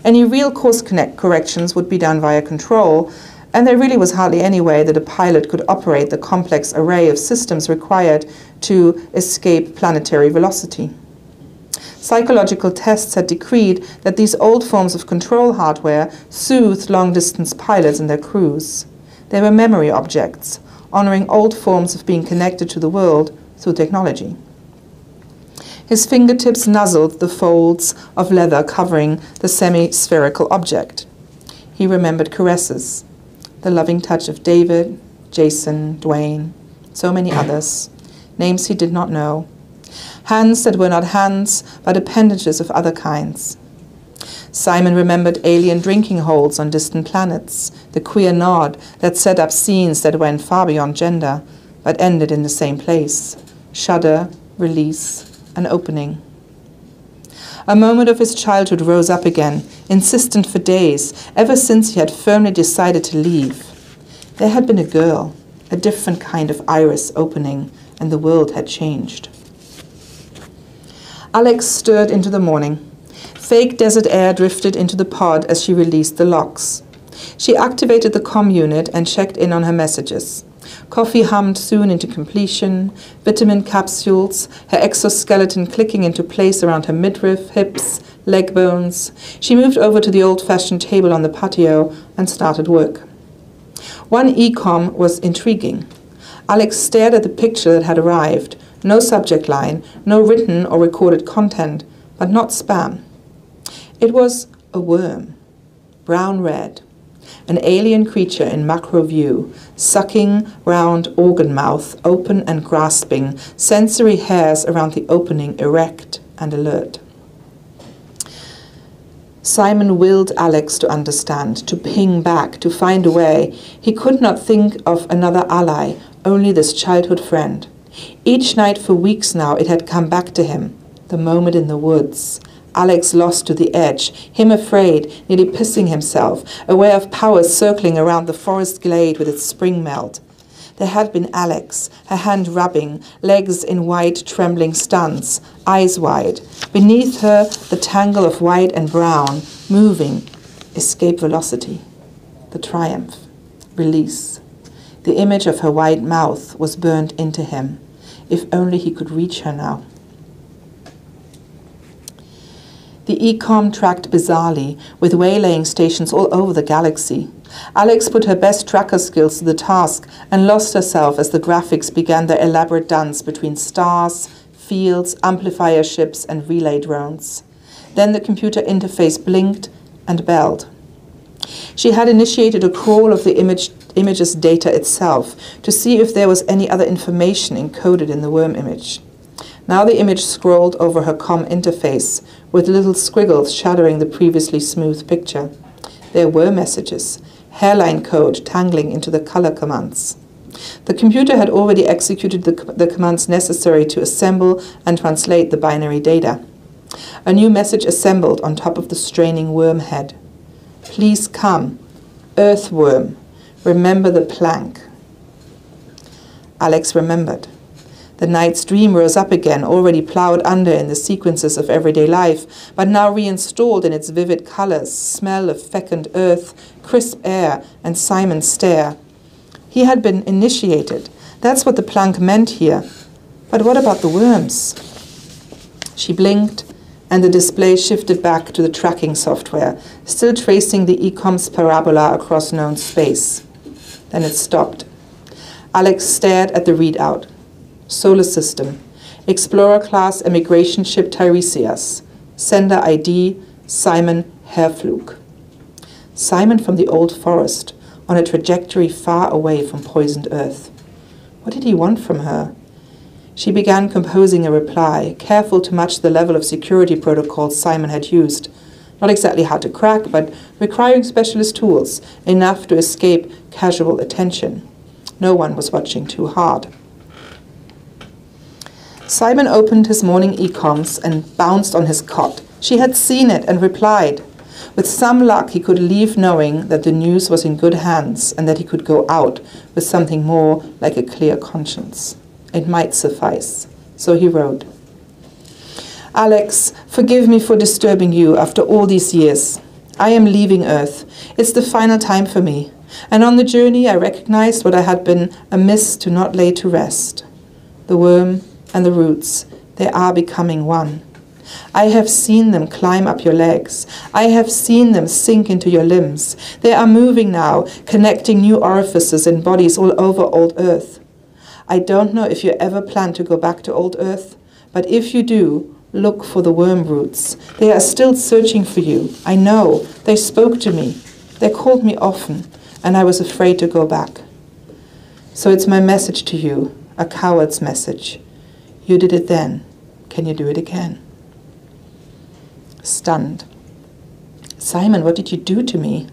Any real course corrections would be done via control, and there really was hardly any way that a pilot could operate the complex array of systems required to escape planetary velocity. Psychological tests had decreed that these old forms of control hardware soothed long-distance pilots and their crews. They were memory objects, honoring old forms of being connected to the world through technology. His fingertips nuzzled the folds of leather covering the semi-spherical object. He remembered caresses, the loving touch of David, Jason, Dwayne, so many others, names he did not know, hands that were not hands but appendages of other kinds. Simon remembered alien drinking holes on distant planets, the queer nod that set up scenes that went far beyond gender, but ended in the same place, shudder, release, an opening. A moment of his childhood rose up again, insistent for days, ever since he had firmly decided to leave. There had been a girl, a different kind of iris opening, and the world had changed. Alex stirred into the morning. Fake desert air drifted into the pod as she released the locks. She activated the comm unit and checked in on her messages. Coffee hummed soon into completion, vitamin capsules, her exoskeleton clicking into place around her midriff, hips, leg bones. She moved over to the old-fashioned table on the patio and started work. One e-com was intriguing. Alex stared at the picture that had arrived. No subject line, no written or recorded content, but not spam. It was a worm, brown-red. An alien creature in macro view, sucking, round organ mouth, open and grasping, sensory hairs around the opening erect and alert. Simon willed Alex to understand, to ping back, to find a way. He could not think of another ally, only this childhood friend. Each night for weeks now it had come back to him, the moment in the woods. Alex lost to the edge, him afraid, nearly pissing himself, aware of powers circling around the forest glade with its spring melt. There had been Alex, her hand rubbing, legs in white, trembling stunts, eyes wide. Beneath her, the tangle of white and brown, moving, escape velocity. The triumph, release. The image of her wide mouth was burned into him. If only he could reach her now. The ecom tracked bizarrely, with waylaying stations all over the galaxy. Alex put her best tracker skills to the task and lost herself as the graphics began their elaborate dance between stars, fields, amplifier ships, and relay drones. Then the computer interface blinked and belled. She had initiated a crawl of the image, image's data itself to see if there was any other information encoded in the worm image. Now the image scrolled over her comm interface, with little squiggles shadowing the previously smooth picture. There were messages, hairline code tangling into the color commands. The computer had already executed the, the commands necessary to assemble and translate the binary data. A new message assembled on top of the straining worm head. Please come, earthworm, remember the plank. Alex remembered. The night's dream rose up again, already ploughed under in the sequences of everyday life, but now reinstalled in its vivid colors, smell of fecund earth, crisp air, and Simon's stare. He had been initiated. That's what the plank meant here. But what about the worms? She blinked, and the display shifted back to the tracking software, still tracing the ecom's parabola across known space. Then it stopped. Alex stared at the readout. Solar System, Explorer-class emigration ship Tiresias, sender I D Simon Herflug. Simon from the old forest, on a trajectory far away from poisoned Earth. What did he want from her? She began composing a reply, careful to match the level of security protocols Simon had used. Not exactly hard to crack, but requiring specialist tools, enough to escape casual attention. No one was watching too hard. Simon opened his morning e-coms and bounced on his cot. She had seen it and replied. With some luck, he could leave knowing that the news was in good hands and that he could go out with something more like a clear conscience. It might suffice. So he wrote, Alex, forgive me for disturbing you after all these years. I am leaving Earth. It's the final time for me. And on the journey, I recognized what I had been amiss to not lay to rest. The worm and the roots, they are becoming one. I have seen them climb up your legs. I have seen them sink into your limbs. They are moving now, connecting new orifices and bodies all over old Earth. I don't know if you ever plan to go back to old Earth, but if you do, look for the worm roots. They are still searching for you. I know. They spoke to me. They called me often, and I was afraid to go back. So it's my message to you, a coward's message. You did it then. Can you do it again? Stunned. Simon, what did you do to me?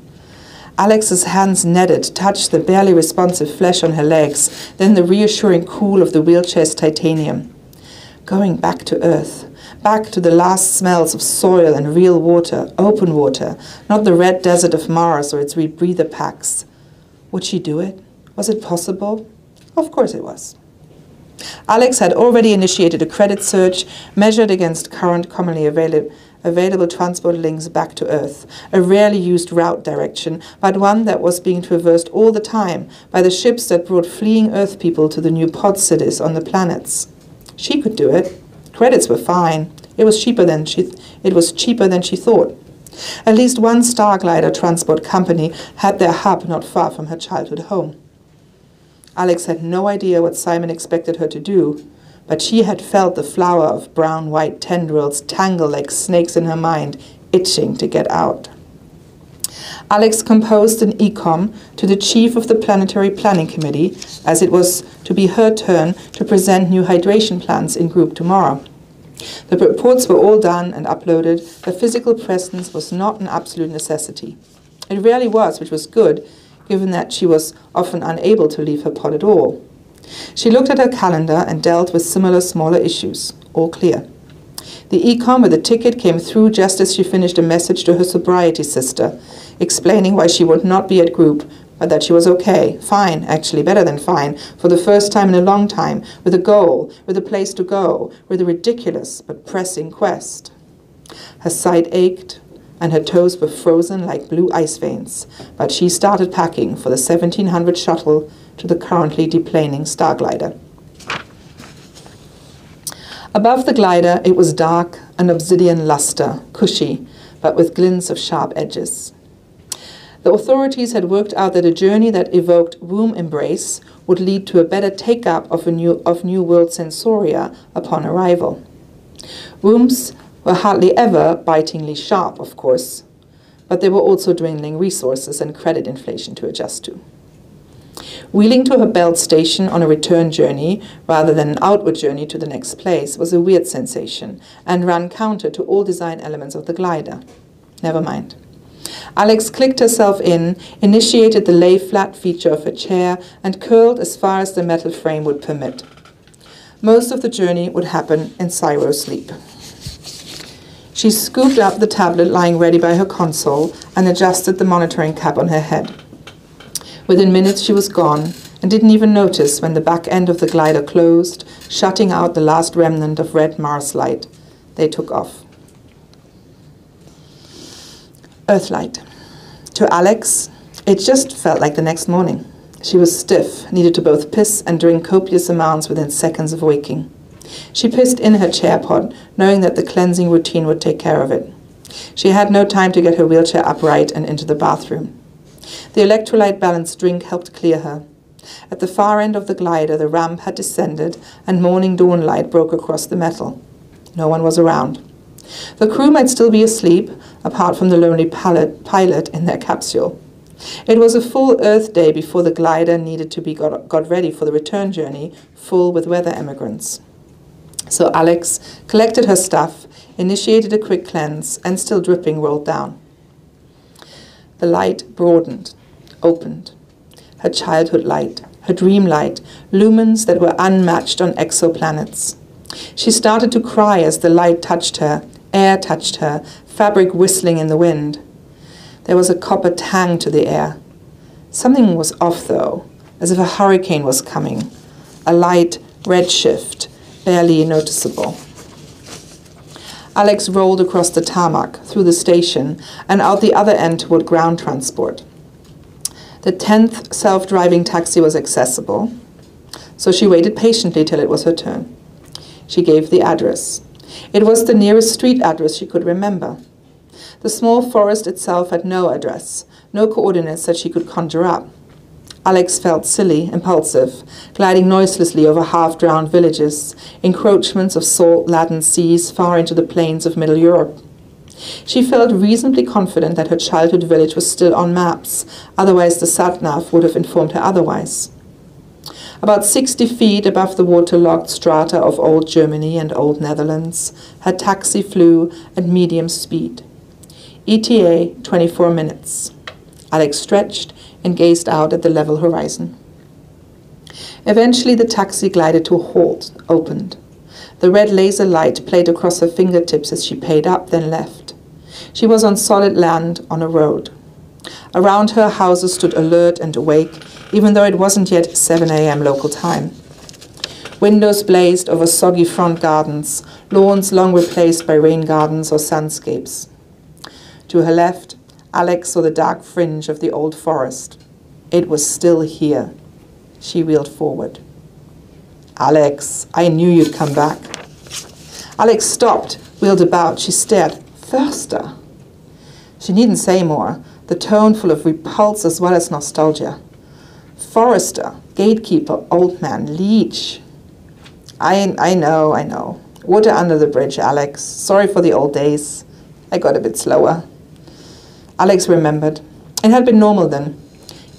Alex's hands netted, touched the barely responsive flesh on her legs, then the reassuring cool of the wheelchair's titanium. Going back to Earth, back to the last smells of soil and real water, open water, not the red desert of Mars or its rebreather packs. Would she do it? Was it possible? Of course it was. Alex had already initiated a credit search measured against current commonly avail available transport links back to Earth, a rarely used route direction, but one that was being traversed all the time by the ships that brought fleeing Earth people to the new pod cities on the planets. She could do it. Credits were fine. It was cheaper than she th it was cheaper than she thought. At least one Starglider transport company had their hub not far from her childhood home. Alex had no idea what Simon expected her to do, but she had felt the flower of brown-white tendrils tangle like snakes in her mind, itching to get out. Alex composed an ecom to the chief of the Planetary Planning Committee, as it was to be her turn to present new hydration plans in group tomorrow. The reports were all done and uploaded. The physical presence was not an absolute necessity. It rarely was, which was good, given that she was often unable to leave her pod at all. She looked at her calendar and dealt with similar smaller issues. All clear. The ecom with the ticket came through just as she finished a message to her sobriety sister, explaining why she would not be at group, but that she was okay, fine, actually better than fine, for the first time in a long time, with a goal, with a place to go, with a ridiculous but pressing quest. Her side ached, and her toes were frozen like blue ice veins, but she started packing for the seventeen hundred shuttle to the currently deplaning Starglider. Above the glider it was dark, an obsidian luster, cushy, but with glints of sharp edges. The authorities had worked out that a journey that evoked womb embrace would lead to a better take-up of, a new, of New World sensoria upon arrival. Wombs were hardly ever bitingly sharp, of course, but there were also dwindling resources and credit inflation to adjust to. Wheeling to her belt station on a return journey, rather than an outward journey to the next place, was a weird sensation and ran counter to all design elements of the glider. Never mind. Alex clicked herself in, initiated the lay-flat feature of her chair, and curled as far as the metal frame would permit. Most of the journey would happen in Cyro sleep. She scooped up the tablet lying ready by her console and adjusted the monitoring cap on her head. Within minutes she was gone, and didn't even notice when the back end of the glider closed, shutting out the last remnant of red Mars light. They took off. Earthlight. To Alex, it just felt like the next morning. She was stiff, needed to both piss and drink copious amounts within seconds of waking. She pissed in her chair pod, knowing that the cleansing routine would take care of it. She had no time to get her wheelchair upright and into the bathroom. The electrolyte balanced drink helped clear her. At the far end of the glider, the ramp had descended, and morning dawn light broke across the metal. No one was around. The crew might still be asleep, apart from the lonely pilot in their capsule. It was a full Earth day before the glider needed to be got, got ready for the return journey, full with weather emigrants. So Alex collected her stuff, initiated a quick cleanse, and still dripping rolled down. The light broadened, opened. Her childhood light, her dream light, lumens that were unmatched on exoplanets. She started to cry as the light touched her, air touched her, fabric whistling in the wind. There was a copper tang to the air. Something was off, though, as if a hurricane was coming, a light red shift, barely noticeable. Alex rolled across the tarmac, through the station, and out the other end toward ground transport. The tenth self-driving taxi was accessible, so she waited patiently till it was her turn. She gave the address. It was the nearest street address she could remember. The small forest itself had no address, no coordinates that she could conjure up. Alex felt silly, impulsive, gliding noiselessly over half-drowned villages, encroachments of salt-laden seas far into the plains of Middle Europe. She felt reasonably confident that her childhood village was still on maps, otherwise the sat-nav would have informed her otherwise. About sixty feet above the waterlogged strata of old Germany and old Netherlands, her taxi flew at medium speed. E T A, twenty-four minutes. Alex stretched and gazed out at the level horizon. Eventually the taxi glided to a halt, opened. The red laser light played across her fingertips as she paid up, then left. She was on solid land, on a road. Around her, houses stood alert and awake, even though it wasn't yet seven A M local time. Windows blazed over soggy front gardens, lawns long replaced by rain gardens or sunscapes. To her left, Alex saw the dark fringe of the old forest. It was still here. She wheeled forward. Alex, I knew you'd come back. Alex stopped, wheeled about. She stared. Thirster. She needn't say more, the tone full of repulse as well as nostalgia. Forester, gatekeeper, old man, leech. I, I know, I know. Water under the bridge, Alex. Sorry for the old days. I got a bit slower. Alex remembered. It had been normal then.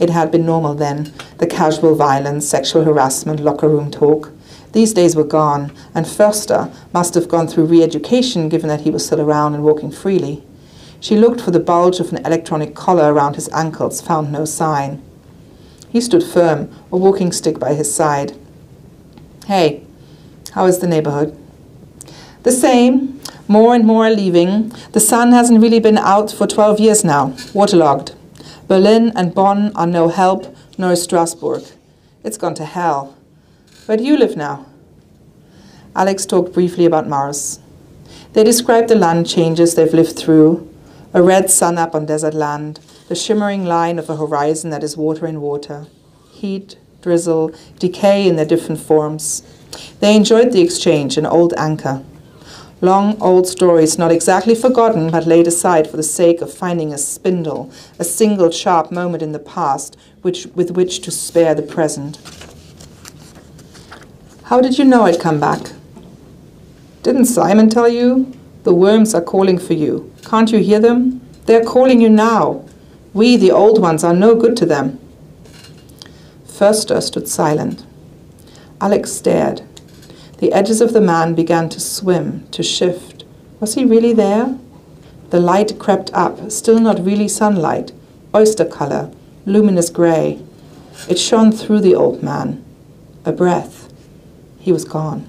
It had been normal then. The casual violence, sexual harassment, locker room talk. These days were gone, and Förster must have gone through re-education given that he was still around and walking freely. She looked for the bulge of an electronic collar around his ankles, found no sign. He stood firm, a walking stick by his side. Hey, how is the neighborhood? The same. More and more are leaving. The sun hasn't really been out for twelve years now. Waterlogged. Berlin and Bonn are no help, nor Strasbourg. It's gone to hell. Where do you live now? Alex talked briefly about Mars. They described the land changes they've lived through. A red sun up on desert land. The shimmering line of a horizon that is water in water. Heat, drizzle, decay in their different forms. They enjoyed the exchange, an old anchor. Long old stories, not exactly forgotten, but laid aside for the sake of finding a spindle, a single sharp moment in the past which, with which to spare the present. How did you know I'd come back? Didn't Simon tell you? The worms are calling for you. Can't you hear them? They're calling you now. We, the old ones, are no good to them. Förster stood silent. Alex stared. The edges of the man began to swim, to shift. Was he really there? The light crept up, still not really sunlight, oyster color, luminous gray. It shone through the old man. A breath. He was gone.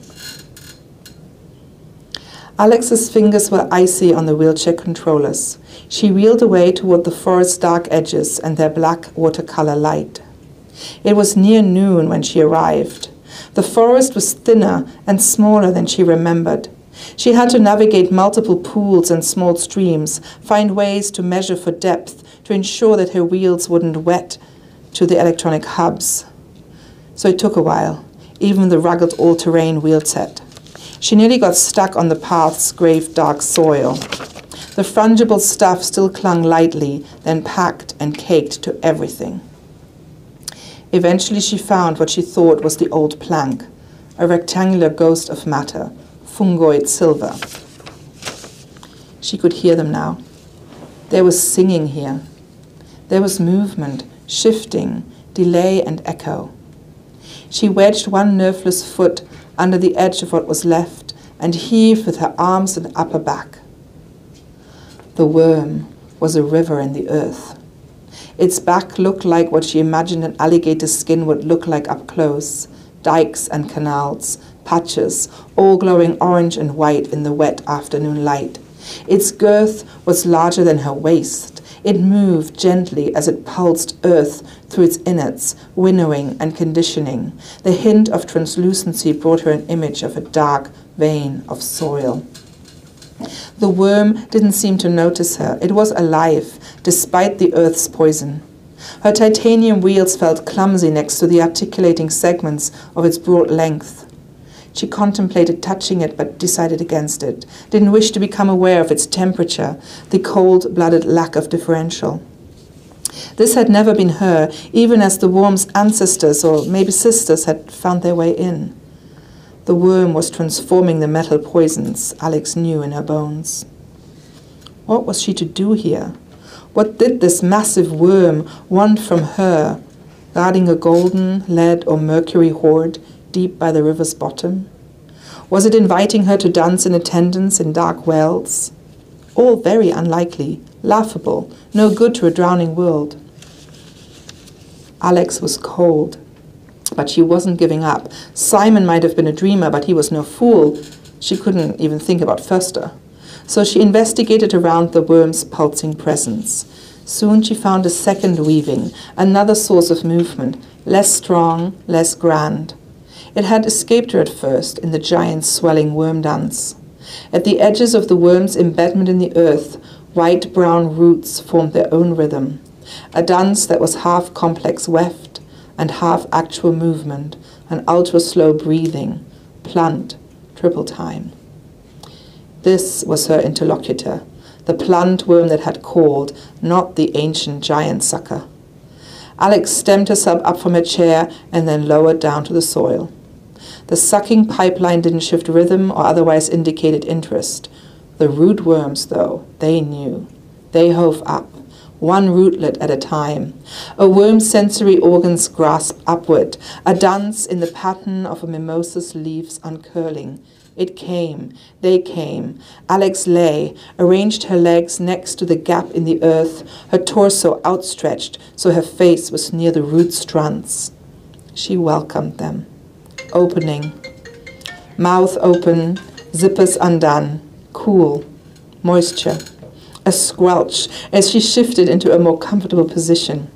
Alex's fingers were icy on the wheelchair controllers. She reeled away toward the forest's dark edges and their black watercolor light. It was near noon when she arrived. The forest was thinner and smaller than she remembered. She had to navigate multiple pools and small streams, find ways to measure for depth, to ensure that her wheels wouldn't wet to the electronic hubs. So it took a while, even the rugged all-terrain wheel set. She nearly got stuck on the path's grave dark soil. The fungible stuff still clung lightly, then packed and caked to everything. Eventually she found what she thought was the old plank, a rectangular ghost of matter, fungoid silver. She could hear them now. There was singing here. There was movement, shifting, delay and echo. She wedged one nerveless foot under the edge of what was left and heaved with her arms and upper back. The worm was a river in the earth. Its back looked like what she imagined an alligator's skin would look like up close, dikes and canals, patches, all glowing orange and white in the wet afternoon light. Its girth was larger than her waist. It moved gently as it pulsed earth through its innards, winnowing and conditioning. The hint of translucency brought her an image of a dark vein of soil. The worm didn't seem to notice her. It was alive, despite the earth's poison. Her titanium wheels felt clumsy next to the articulating segments of its broad length. She contemplated touching it, but decided against it, didn't wish to become aware of its temperature, the cold-blooded lack of differential. This had never been her, even as the worm's ancestors, or maybe sisters, had found their way in. The worm was transforming the metal poisons Alex knew in her bones. What was she to do here? What did this massive worm want from her, guarding a golden, lead, or mercury hoard deep by the river's bottom? Was it inviting her to dance in attendance in dark wells? All very unlikely, laughable, no good to a drowning world. Alex was cold. But she wasn't giving up. Simon might have been a dreamer, but he was no fool. She couldn't even think about Förster. So she investigated around the worm's pulsing presence. Soon she found a second weaving, another source of movement, less strong, less grand. It had escaped her at first in the giant swelling worm dance. At the edges of the worm's embedment in the earth, white-brown roots formed their own rhythm, a dance that was half complex weft and half actual movement, and ultra-slow breathing, plant, triple time. This was her interlocutor, the plant worm that had called, not the ancient giant sucker. Alex stemmed herself up from her chair and then lowered down to the soil. The sucking pipeline didn't shift rhythm or otherwise indicated interest. The root worms, though, they knew. They hove up, one rootlet at a time. A worm's sensory organs grasp upward, a dance in the pattern of a mimosa's leaves uncurling. It came, they came. Alex lay, arranged her legs next to the gap in the earth, her torso outstretched so her face was near the root strands. She welcomed them. Opening. Mouth open, zippers undone. Cool. Moisture. A squelch as she shifted into a more comfortable position.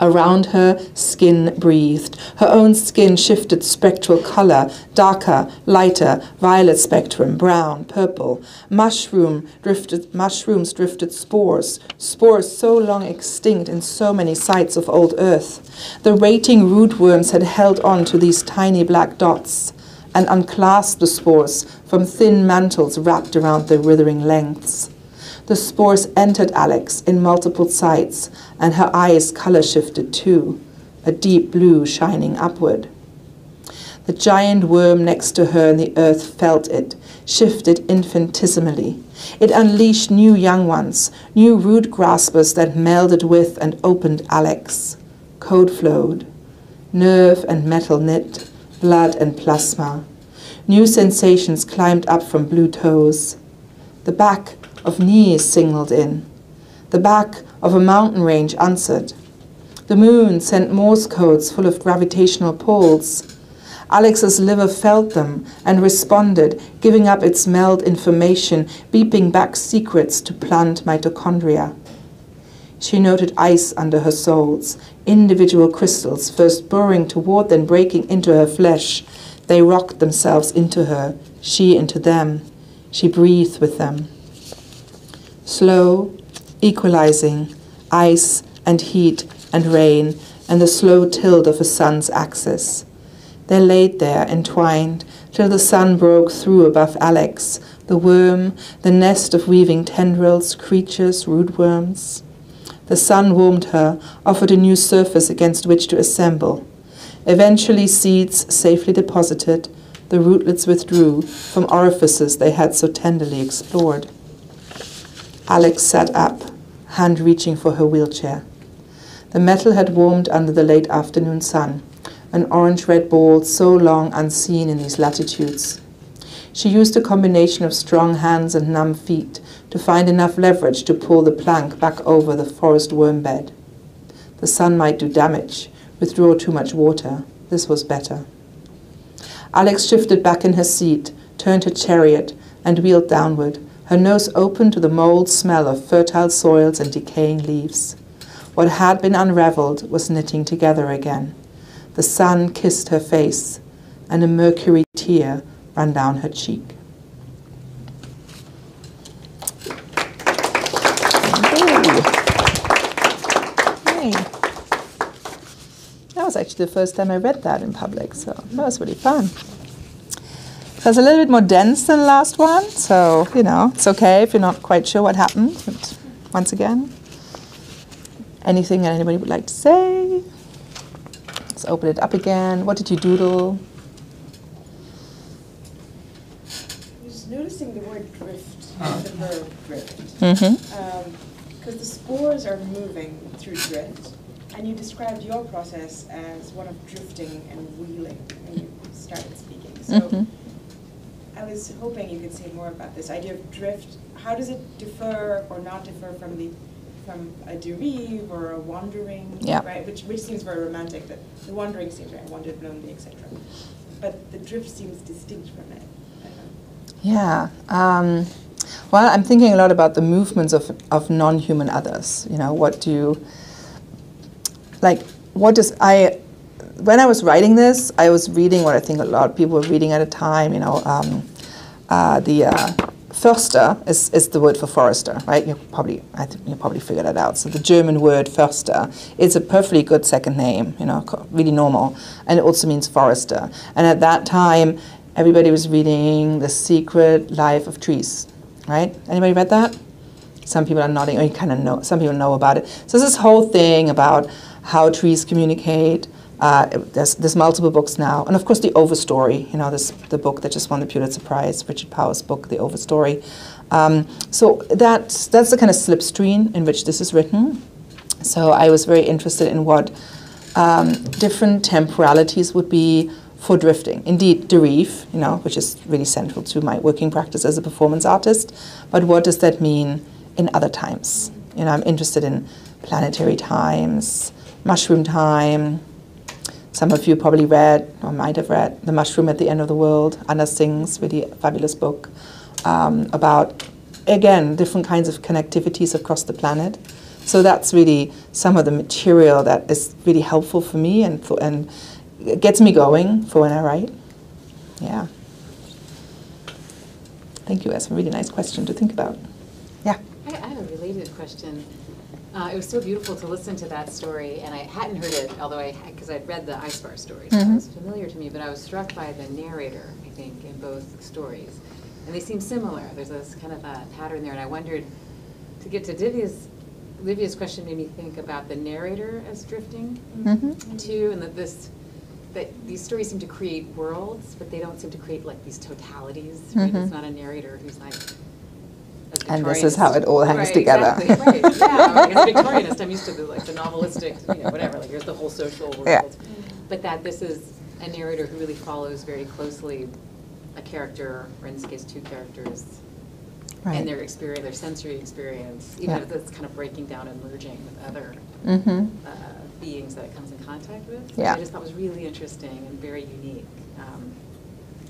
Around her, skin breathed. Her own skin shifted spectral color, darker, lighter, violet spectrum, brown, purple. Mushroom drifted, mushrooms drifted spores, spores so long extinct in so many sites of old earth. The rating rootworms had held on to these tiny black dots. and unclasp the spores from thin mantles wrapped around their withering lengths. The spores entered Alex in multiple sites, and her eyes color shifted too, a deep blue shining upward. The giant worm next to her in the earth felt it, shifted infinitesimally. It unleashed new young ones, new root graspers that melded with and opened Alex. Code flowed, nerve and metal knit, blood and plasma. New sensations climbed up from blue toes. The back of knees signaled in. The back of a mountain range answered. The moon sent Morse codes full of gravitational pulls. Alex's liver felt them and responded, giving up its meld information, beeping back secrets to plant mitochondria. She noted ice under her soles, individual crystals first burrowing toward then breaking into her flesh. They rocked themselves into her, she into them. She breathed with them. Slow, equalizing, ice and heat and rain and the slow tilt of a sun's axis. They laid there, entwined, till the sun broke through above Alex, the worm, the nest of weaving tendrils, creatures, rootworms. The sun warmed her, offered a new surface against which to assemble. Eventually seeds safely deposited, the rootlets withdrew from orifices they had so tenderly explored. Alex sat up, hand reaching for her wheelchair. The metal had warmed under the late afternoon sun, an orange-red ball so long unseen in these latitudes. She used a combination of strong hands and numb feet to find enough leverage to pull the plank back over the forest worm bed. The sun might do damage, withdraw too much water. This was better. Alex shifted back in her seat, turned her chariot, and wheeled downward, her nose open to the mold smell of fertile soils and decaying leaves. What had been unraveled was knitting together again. The sun kissed her face, and a mercury tear ran down her cheek. Hey. That was actually the first time I read that in public, so that was really fun. So it's a little bit more dense than the last one, so, you know, it's okay if you're not quite sure what happened. But once again, anything that anybody would like to say? Let's open it up again. What did you doodle? I was noticing the word drift, the verb drift. Because mm-hmm. um, the spores are moving through drift, and you described your process as one of drifting and wheeling when you started speaking. So. Mm-hmm. I was hoping you could say more about this idea of drift. How does it differ or not differ from the from a derive or a wandering, yeah. right? Which which seems very romantic. That the wandering seems right, wandered, lonely, et cetera. But the drift seems distinct from it. Yeah. Um, well, I'm thinking a lot about the movements of of non-human others. You know, what do you like? What does I? When I was writing this, I was reading what I think a lot of people were reading at a time. You know, um, uh, the uh, Förster is, is the word for forester, right? You probably, I think you probably figured that out. So the German word Förster is a perfectly good second name, you know, really normal, and it also means forester. And at that time, everybody was reading The Secret Life of Trees, right? Anybody read that? Some people are nodding, or you kind of know. Some people know about it. So this whole thing about how trees communicate. Uh, there's, there's multiple books now, and of course The Overstory, you know, this, the book that just won the Pulitzer Prize, Richard Powers' book, The Overstory. Um, so that, that's the kind of slipstream in which this is written. So I was very interested in what um, different temporalities would be for drifting. Indeed, derive, you know, which is really central to my working practice as a performance artist, but what does that mean in other times? You know, I'm interested in planetary times, mushroom time. Some of you probably read, or might have read, The Mushroom at the End of the World, Anna Tsing's really fabulous book um, about, again, different kinds of connectivities across the planet. So that's really some of the material that is really helpful for me and, for, and gets me going for when I write. Yeah. Thank you. That's a really nice question to think about. Yeah. I, I have a related question. Uh, it was so beautiful to listen to that story, and I hadn't heard it, although I had, because I'd read the Ice Bar story, so mm-hmm. it was familiar to me, but I was struck by the narrator, I think, in both stories. And they seem similar. There's this kind of a pattern there, and I wondered, to get to Divya's, Livia's question made me think about the narrator as drifting, mm-hmm. too, and that this, that these stories seem to create worlds, but they don't seem to create, like, these totalities, right? Mm-hmm. It's not a narrator who's like, and this is how it all hangs right, together. Exactly, right. Yeah, like, as a Victorianist, I'm used to the, like, the novelistic, you know, whatever, like here's the whole social world. Yeah. But that this is a narrator who really follows very closely a character, or in this case two characters, right. and their experience, their sensory experience, even yeah. if it's kind of breaking down and merging with other mm-hmm. uh, beings that it comes in contact with. Yeah. I just thought it was really interesting and very unique. Um,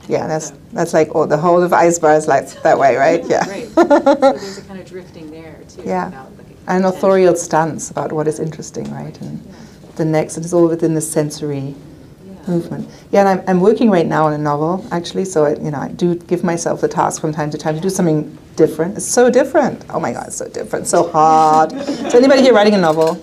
Yeah, that's that's like all, the whole of Ice Bar is like that way, right? Yeah. yeah. Right. So there's a kind of drifting there too. Yeah. About like an authorial stance about what is interesting, right? And yeah. the next, it is all within the sensory yeah. movement. Yeah, and I'm I'm working right now on a novel actually, so I, you know I do give myself the task from time to time to do something different. It's so different. Oh my God, it's so different, so hard. Is anybody here writing a novel?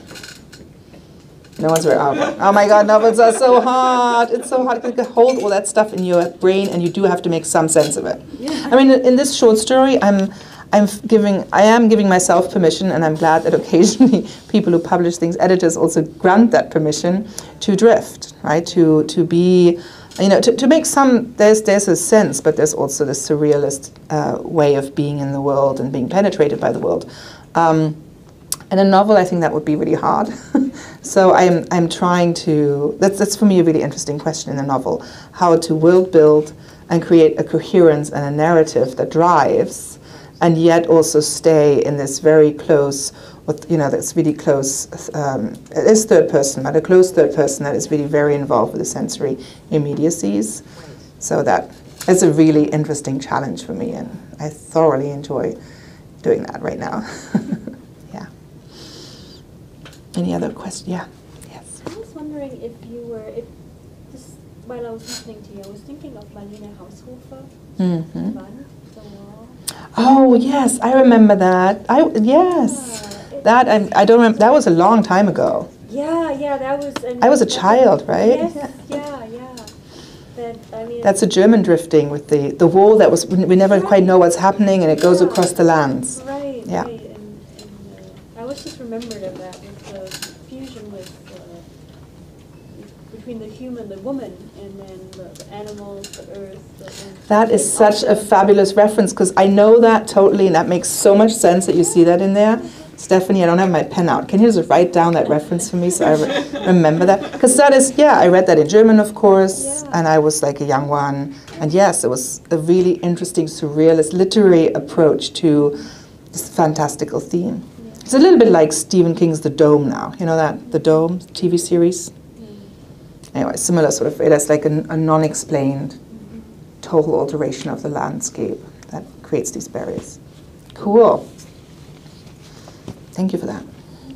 No one's very out. Oh my God, novels are so hard. It's so hard to hold all that stuff in your brain, and you do have to make some sense of it. Yeah. I mean, in this short story, I'm, I'm giving, I am giving myself permission, and I'm glad that occasionally people who publish things, editors also grant that permission to drift, right? To to be, you know, to, to make some. There's there's a sense, but there's also this surrealist uh, way of being in the world and being penetrated by the world. Um, And a novel, I think that would be really hard. So I'm, I'm trying to, that's, that's for me a really interesting question in a novel, how to world build and create a coherence and a narrative that drives, and yet also stay in this very close, you know, that's really close, um, it is third person, but a close third person that is really very involved with the sensory immediacies. So that is a really interesting challenge for me, and I thoroughly enjoy doing that right now. Any other questions? Yeah. Yes. I was wondering if you were, if this, while I was listening to you, I was thinking of Marleen Haushofer. Mm-hmm. The Wall. Oh yes, I remember that. I yes, yeah, that I I don't remember. That was a long time ago. Yeah, yeah, that was. I, mean, I was a child, right? Yes, yeah, yeah. That, I mean, that's a German drifting with the the wall that was. We never right. quite know what's happening, and it goes yeah. across the lands. Right. Yeah. Right. And, and, uh, I was just remembered of that. Between the human, the woman, and then the, the animals, the earth. The, the that is such a fabulous reference, because I know that totally, and that makes so much sense that you see that in there. Stephanie, I don't have my pen out. Can you just write down that reference for me so I re remember that? Because that is, yeah, I read that in German, of course, yeah. and I was like a young one. And yes, it was a really interesting, surrealist, literary approach to this fantastical theme. Yeah. It's a little bit like Stephen King's The Dome now. You know that, The Dome T V series? Anyway, similar sort of, it has like an, a non-explained mm-hmm. total alteration of the landscape that creates these barriers. Cool. Thank you for that. Mm-hmm.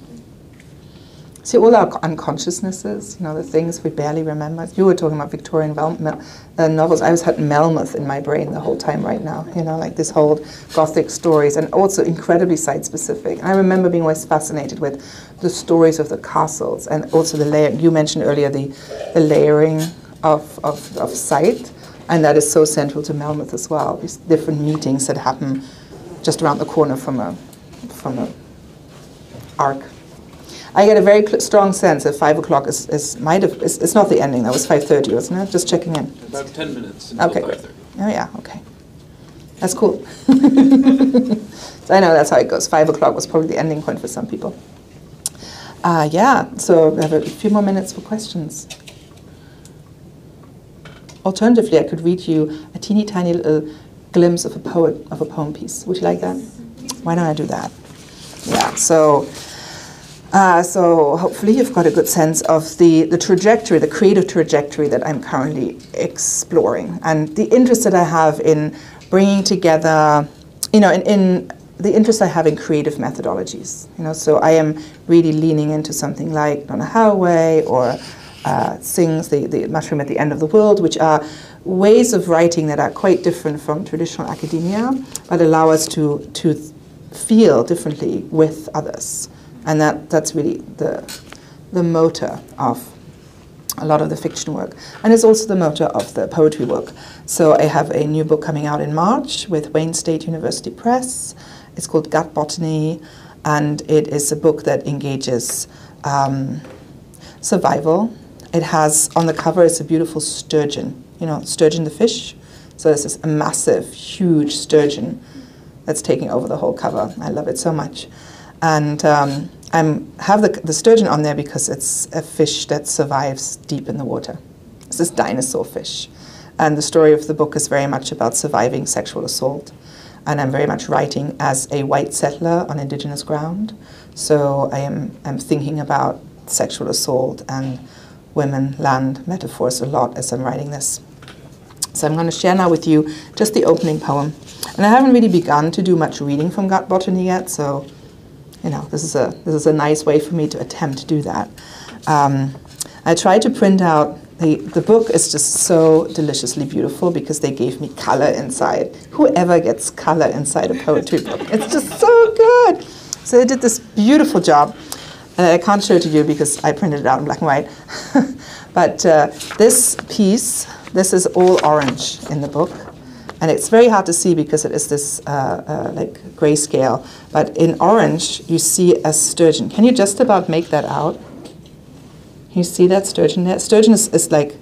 See, all our unconsciousnesses, you know, the things we barely remember. You were talking about Victorian uh, novels. I was had Melmoth in my brain the whole time right now, you know, like this whole Gothic stories, and also incredibly site-specific. And I remember being always fascinated with the stories of the castles, and also the layer, you mentioned earlier the, the layering of, of, of site, and that is so central to Melmoth as well, these different meetings that happen just around the corner from a, from a arc. I get a very strong sense that five o'clock is, is, might have, is, it's not the ending, that was five thirty, wasn't it? Just checking in. About ten minutes until okay. five thirty. Oh yeah, okay. That's cool. So I know that's how it goes. Five o'clock was probably the ending point for some people. Uh, yeah, so we have a few more minutes for questions. Alternatively, I could read you a teeny tiny little glimpse of a poet of a poem piece. Would you like that? Why don't I do that? Yeah. So, uh, so hopefully you've got a good sense of the the trajectory, the creative trajectory that I'm currently exploring, and the interest that I have in bringing together, you know, in. in the interest I have in creative methodologies, you know, so I am really leaning into something like Donna Haraway or uh, Tsing's the, the Mushroom at the End of the World, which are ways of writing that are quite different from traditional academia, but allow us to, to feel differently with others, And that, that's really the, the motor of a lot of the fiction work. And it's also the motor of the poetry work. So I have a new book coming out in March with Wayne State University Press. It's called Gut Botany, and it is a book that engages um, survival. It has, on the cover, it's a beautiful sturgeon, you know, sturgeon the fish. So this is a massive, huge sturgeon that's taking over the whole cover. I love it so much. And um, I have the, the sturgeon on there because it's a fish that survives deep in the water. It's this dinosaur fish. And the story of the book is very much about surviving sexual assault. And I'm very much writing as a white settler on indigenous ground. So I am I'm thinking about sexual assault and women, land metaphors a lot as I'm writing this. So I'm going to share now with you just the opening poem. And I haven't really begun to do much reading from Gut Botany yet, so you know, this is a this is a nice way for me to attempt to do that. Um, I tried to print out the the book is just so deliciously beautiful because they gave me color inside. Whoever gets color inside a poetry book, it's just so good. So they did this beautiful job. Uh, I can't show it to you because I printed it out in black and white. But uh, this piece, this is all orange in the book. And it's very hard to see because it is this uh, uh, like grayscale. But in orange, you see a sturgeon. Can you just about make that out? You see that sturgeon there? Sturgeon is, is like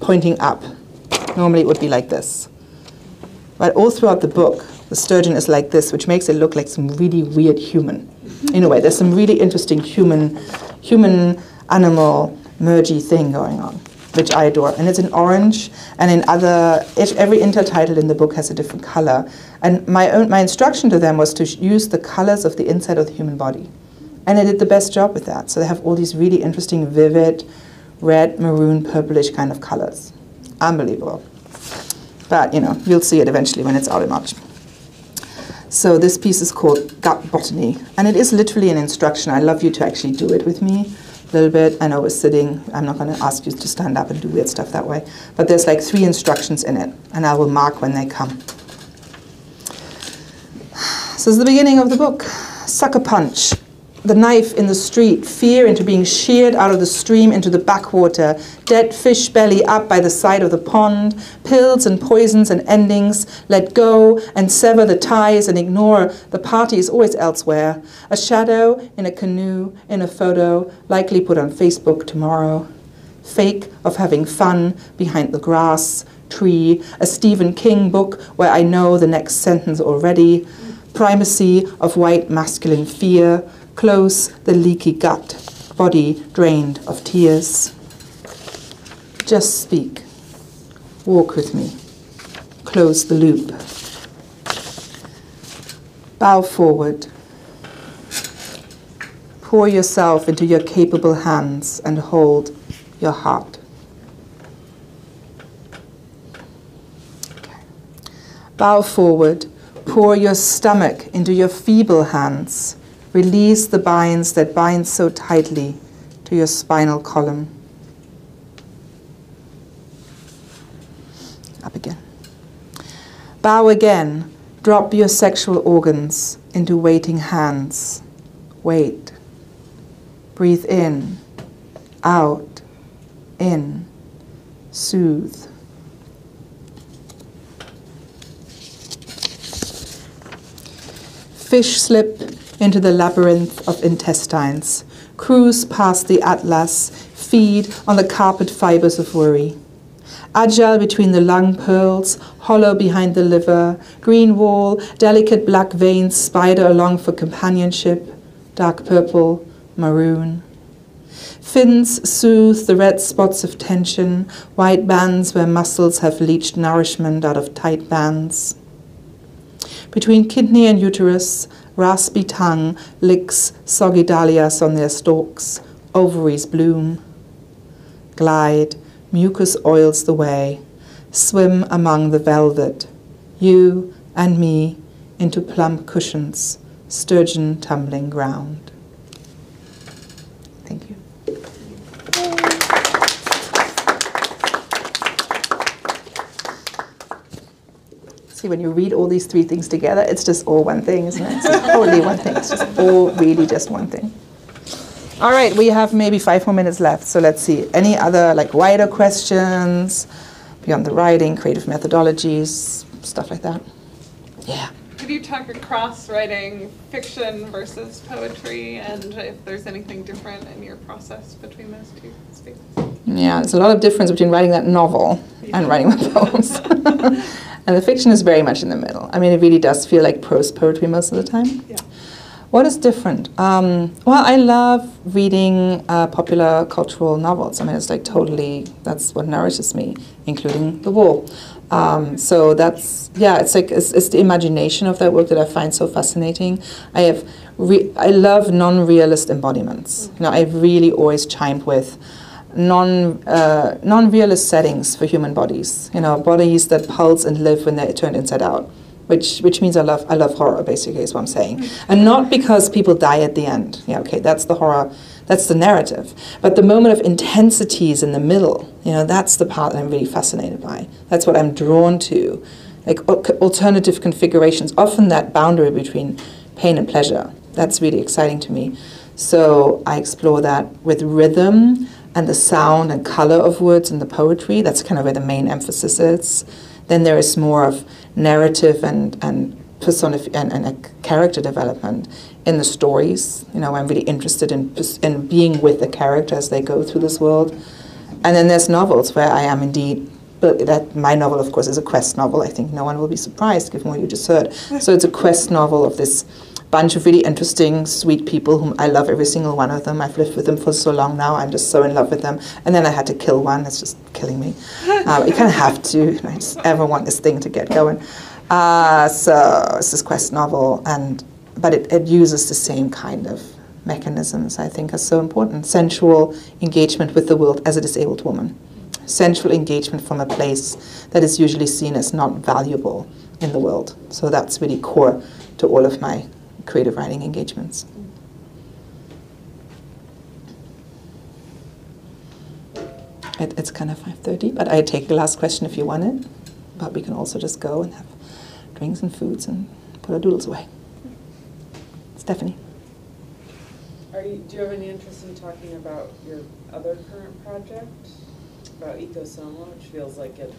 pointing up. Normally it would be like this. But all throughout the book, the sturgeon is like this, which makes it look like some really weird human. In a way, there's some really interesting human, human animal mergy thing going on, which I adore. And it's in orange, and in other, every intertitle in the book has a different color. And my own, my instruction to them was to use the colors of the inside of the human body. And they did the best job with that. So they have all these really interesting, vivid, red, maroon, purplish kind of colors. Unbelievable. But, you know, you'll see it eventually when it's out in March. So this piece is called Gut Botany, and it is literally an instruction. I'd love you to actually do it with me a little bit. I know we're sitting. I'm not going to ask you to stand up and do weird stuff that way. But there's like three instructions in it, and I will mark when they come. So it's the beginning of the book. Sucker punch. The knife in the street. Fear into being sheared out of the stream into the backwater. Dead fish belly up by the side of the pond. Pills and poisons and endings. Let go and sever the ties and ignore. The party is always elsewhere. A shadow in a canoe, in a photo, likely put on Facebook tomorrow. Fake of having fun behind the grass, tree. A Stephen King book where I know the next sentence already. Primacy of white masculine fear. Close the leaky gut, body drained of tears. Just speak. Walk with me. Close the loop. Bow forward. Pour yourself into your capable hands and hold your heart. Okay. Bow forward. Pour your stomach into your feeble hands. Release the binds that bind so tightly to your spinal column. Up again. Bow again. Drop your sexual organs into waiting hands. Wait. Breathe in, out, in, soothe. Fish slip into the labyrinth of intestines, cruise past the atlas, feed on the carpet fibers of worry. Agile between the lung pearls, hollow behind the liver, green wall, delicate black veins spider along for companionship, dark purple, maroon. Fins soothe the red spots of tension, white bands where muscles have leached nourishment out of tight bands. Between kidney and uterus, raspy tongue licks soggy dahlias on their stalks, ovaries bloom. Glide, mucus oils the way, swim among the velvet, you and me into plump cushions, sturgeon tumbling ground. Thank you. See, when you read all these three things together, it's just all one thing, isn't it? It's totally one thing. It's just all really just one thing. All right, we have maybe five more minutes left, so let's see. Any other like wider questions beyond the writing, creative methodologies, stuff like that? Yeah. Could you talk across writing fiction versus poetry, and if there's anything different in your process between those two spaces? Yeah, there's a lot of difference between writing that novel yeah. and writing my poems. And the fiction is very much in the middle. I mean, it really does feel like prose poetry most of the time. Yeah. What is different? Um, well, I love reading uh, popular cultural novels. I mean, it's like totally, that's what nourishes me, including The Wall. Um, so that's, yeah, it's like, it's, it's the imagination of that work that I find so fascinating. I have, re I love non-realist embodiments. You know, I've really always chimed with non, uh, non-realist settings for human bodies. You know, bodies that pulse and live when they're turned inside out. Which, which means I love, I love horror, basically, is what I'm saying. And not because people die at the end. Yeah, okay, that's the horror, that's the narrative. But the moment of intensity is in the middle. You know, that's the part that I'm really fascinated by. That's what I'm drawn to. Like alternative configurations, often that boundary between pain and pleasure. That's really exciting to me. So I explore that with rhythm and the sound and color of words and the poetry. That's kind of where the main emphasis is. Then there is more of narrative and and, personif and and a character development in the stories. You know, I'm really interested in in being with the character as they go through this world. And then there's novels where I am indeed. But that my novel, of course, is a quest novel. I think no one will be surprised given what you just heard. So it's a quest novel of this bunch of really interesting, sweet people whom I love every single one of them. I've lived with them for so long now. I'm just so in love with them. And then I had to kill one. It's just killing me. Uh, you kind of have to. I just ever want this thing to get going. Uh, so it's this quest novel, and but it, it uses the same kind of mechanisms I think are so important. Sensual engagement with the world as a disabled woman. Sensual engagement from a place that is usually seen as not valuable in the world. So that's really core to all of my creative writing engagements. It, it's kind of five thirty, but I take the last question if you want it. But we can also just go and have drinks and foods and put our doodles away. Stephanie. Are you, do you have any interest in talking about your other current project? About Eco Soma, which feels like it.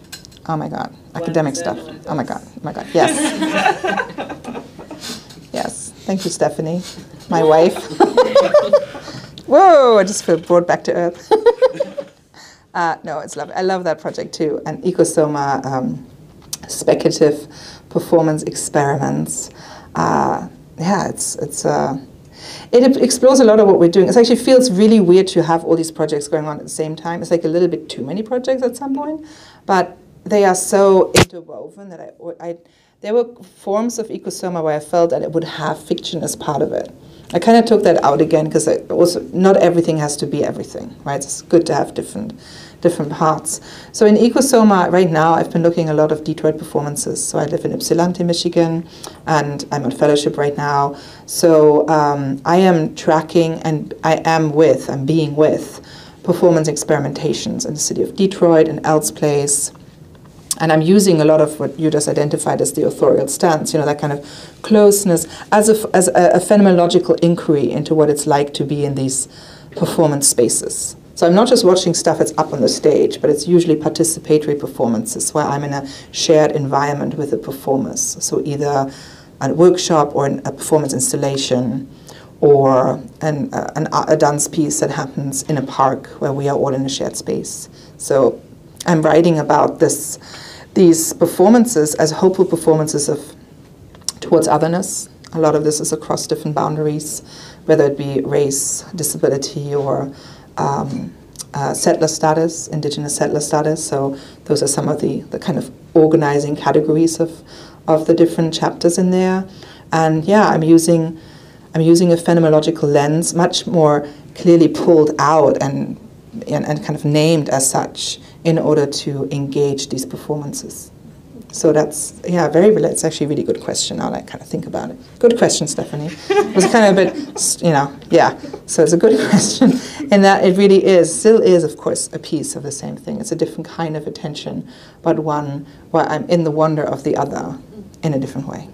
Oh my God, academic stuff. Oh my God, oh my God, yes. Yes, thank you, Stephanie, my wife. Whoa, I just feel brought back to earth. uh, no, it's lovely. I love that project too. And Eco Soma, um, speculative performance experiments. Uh, yeah, it's it's. Uh, It explores a lot of what we're doing. It actually feels really weird to have all these projects going on at the same time. It's like a little bit too many projects at some point, but they are so interwoven that I, I there were forms of Eco Soma where I felt that it would have fiction as part of it. I kind of took that out again because also not everything has to be everything, right? It's good to have different different parts. So in Eco Soma right now, I've been looking at a lot of Detroit performances. So I live in Ypsilanti, Michigan, and I'm on fellowship right now. So um, I am tracking and I am with, I'm being with performance experimentations in the city of Detroit and Else Place. And I'm using a lot of what you just identified as the authorial stance, you know, that kind of closeness as a, as a, a phenomenological inquiry into what it's like to be in these performance spaces. So I'm not just watching stuff that's up on the stage, but it's usually participatory performances where I'm in a shared environment with the performers. So either a workshop or an, a performance installation or an, a, an, a dance piece that happens in a park where we are all in a shared space. So I'm writing about this, these performances as hopeful performances of towards otherness. A lot of this is across different boundaries, whether it be race, disability, or um, uh, settler status, indigenous settler status. So those are some of the, the kind of organizing categories of, of the different chapters in there. And yeah, I'm using, I'm using a phenomenological lens, much more clearly pulled out and, and, and kind of named as such, in order to engage these performances. So that's, yeah, very, it's actually a really good question now that I kind of think about it. Good question, Stephanie. It was kind of a bit, you know, yeah. So it's a good question. And that it really is, still is, of course, a piece of the same thing. It's a different kind of attention, but one where I'm in the wonder of the other in a different way.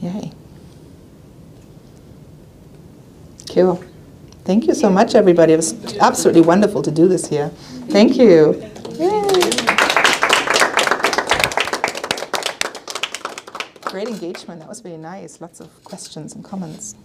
Yay. Cool. Thank you so much, everybody. It was absolutely wonderful to do this here. Thank you. Yay. Great engagement. That was really nice. Lots of questions and comments.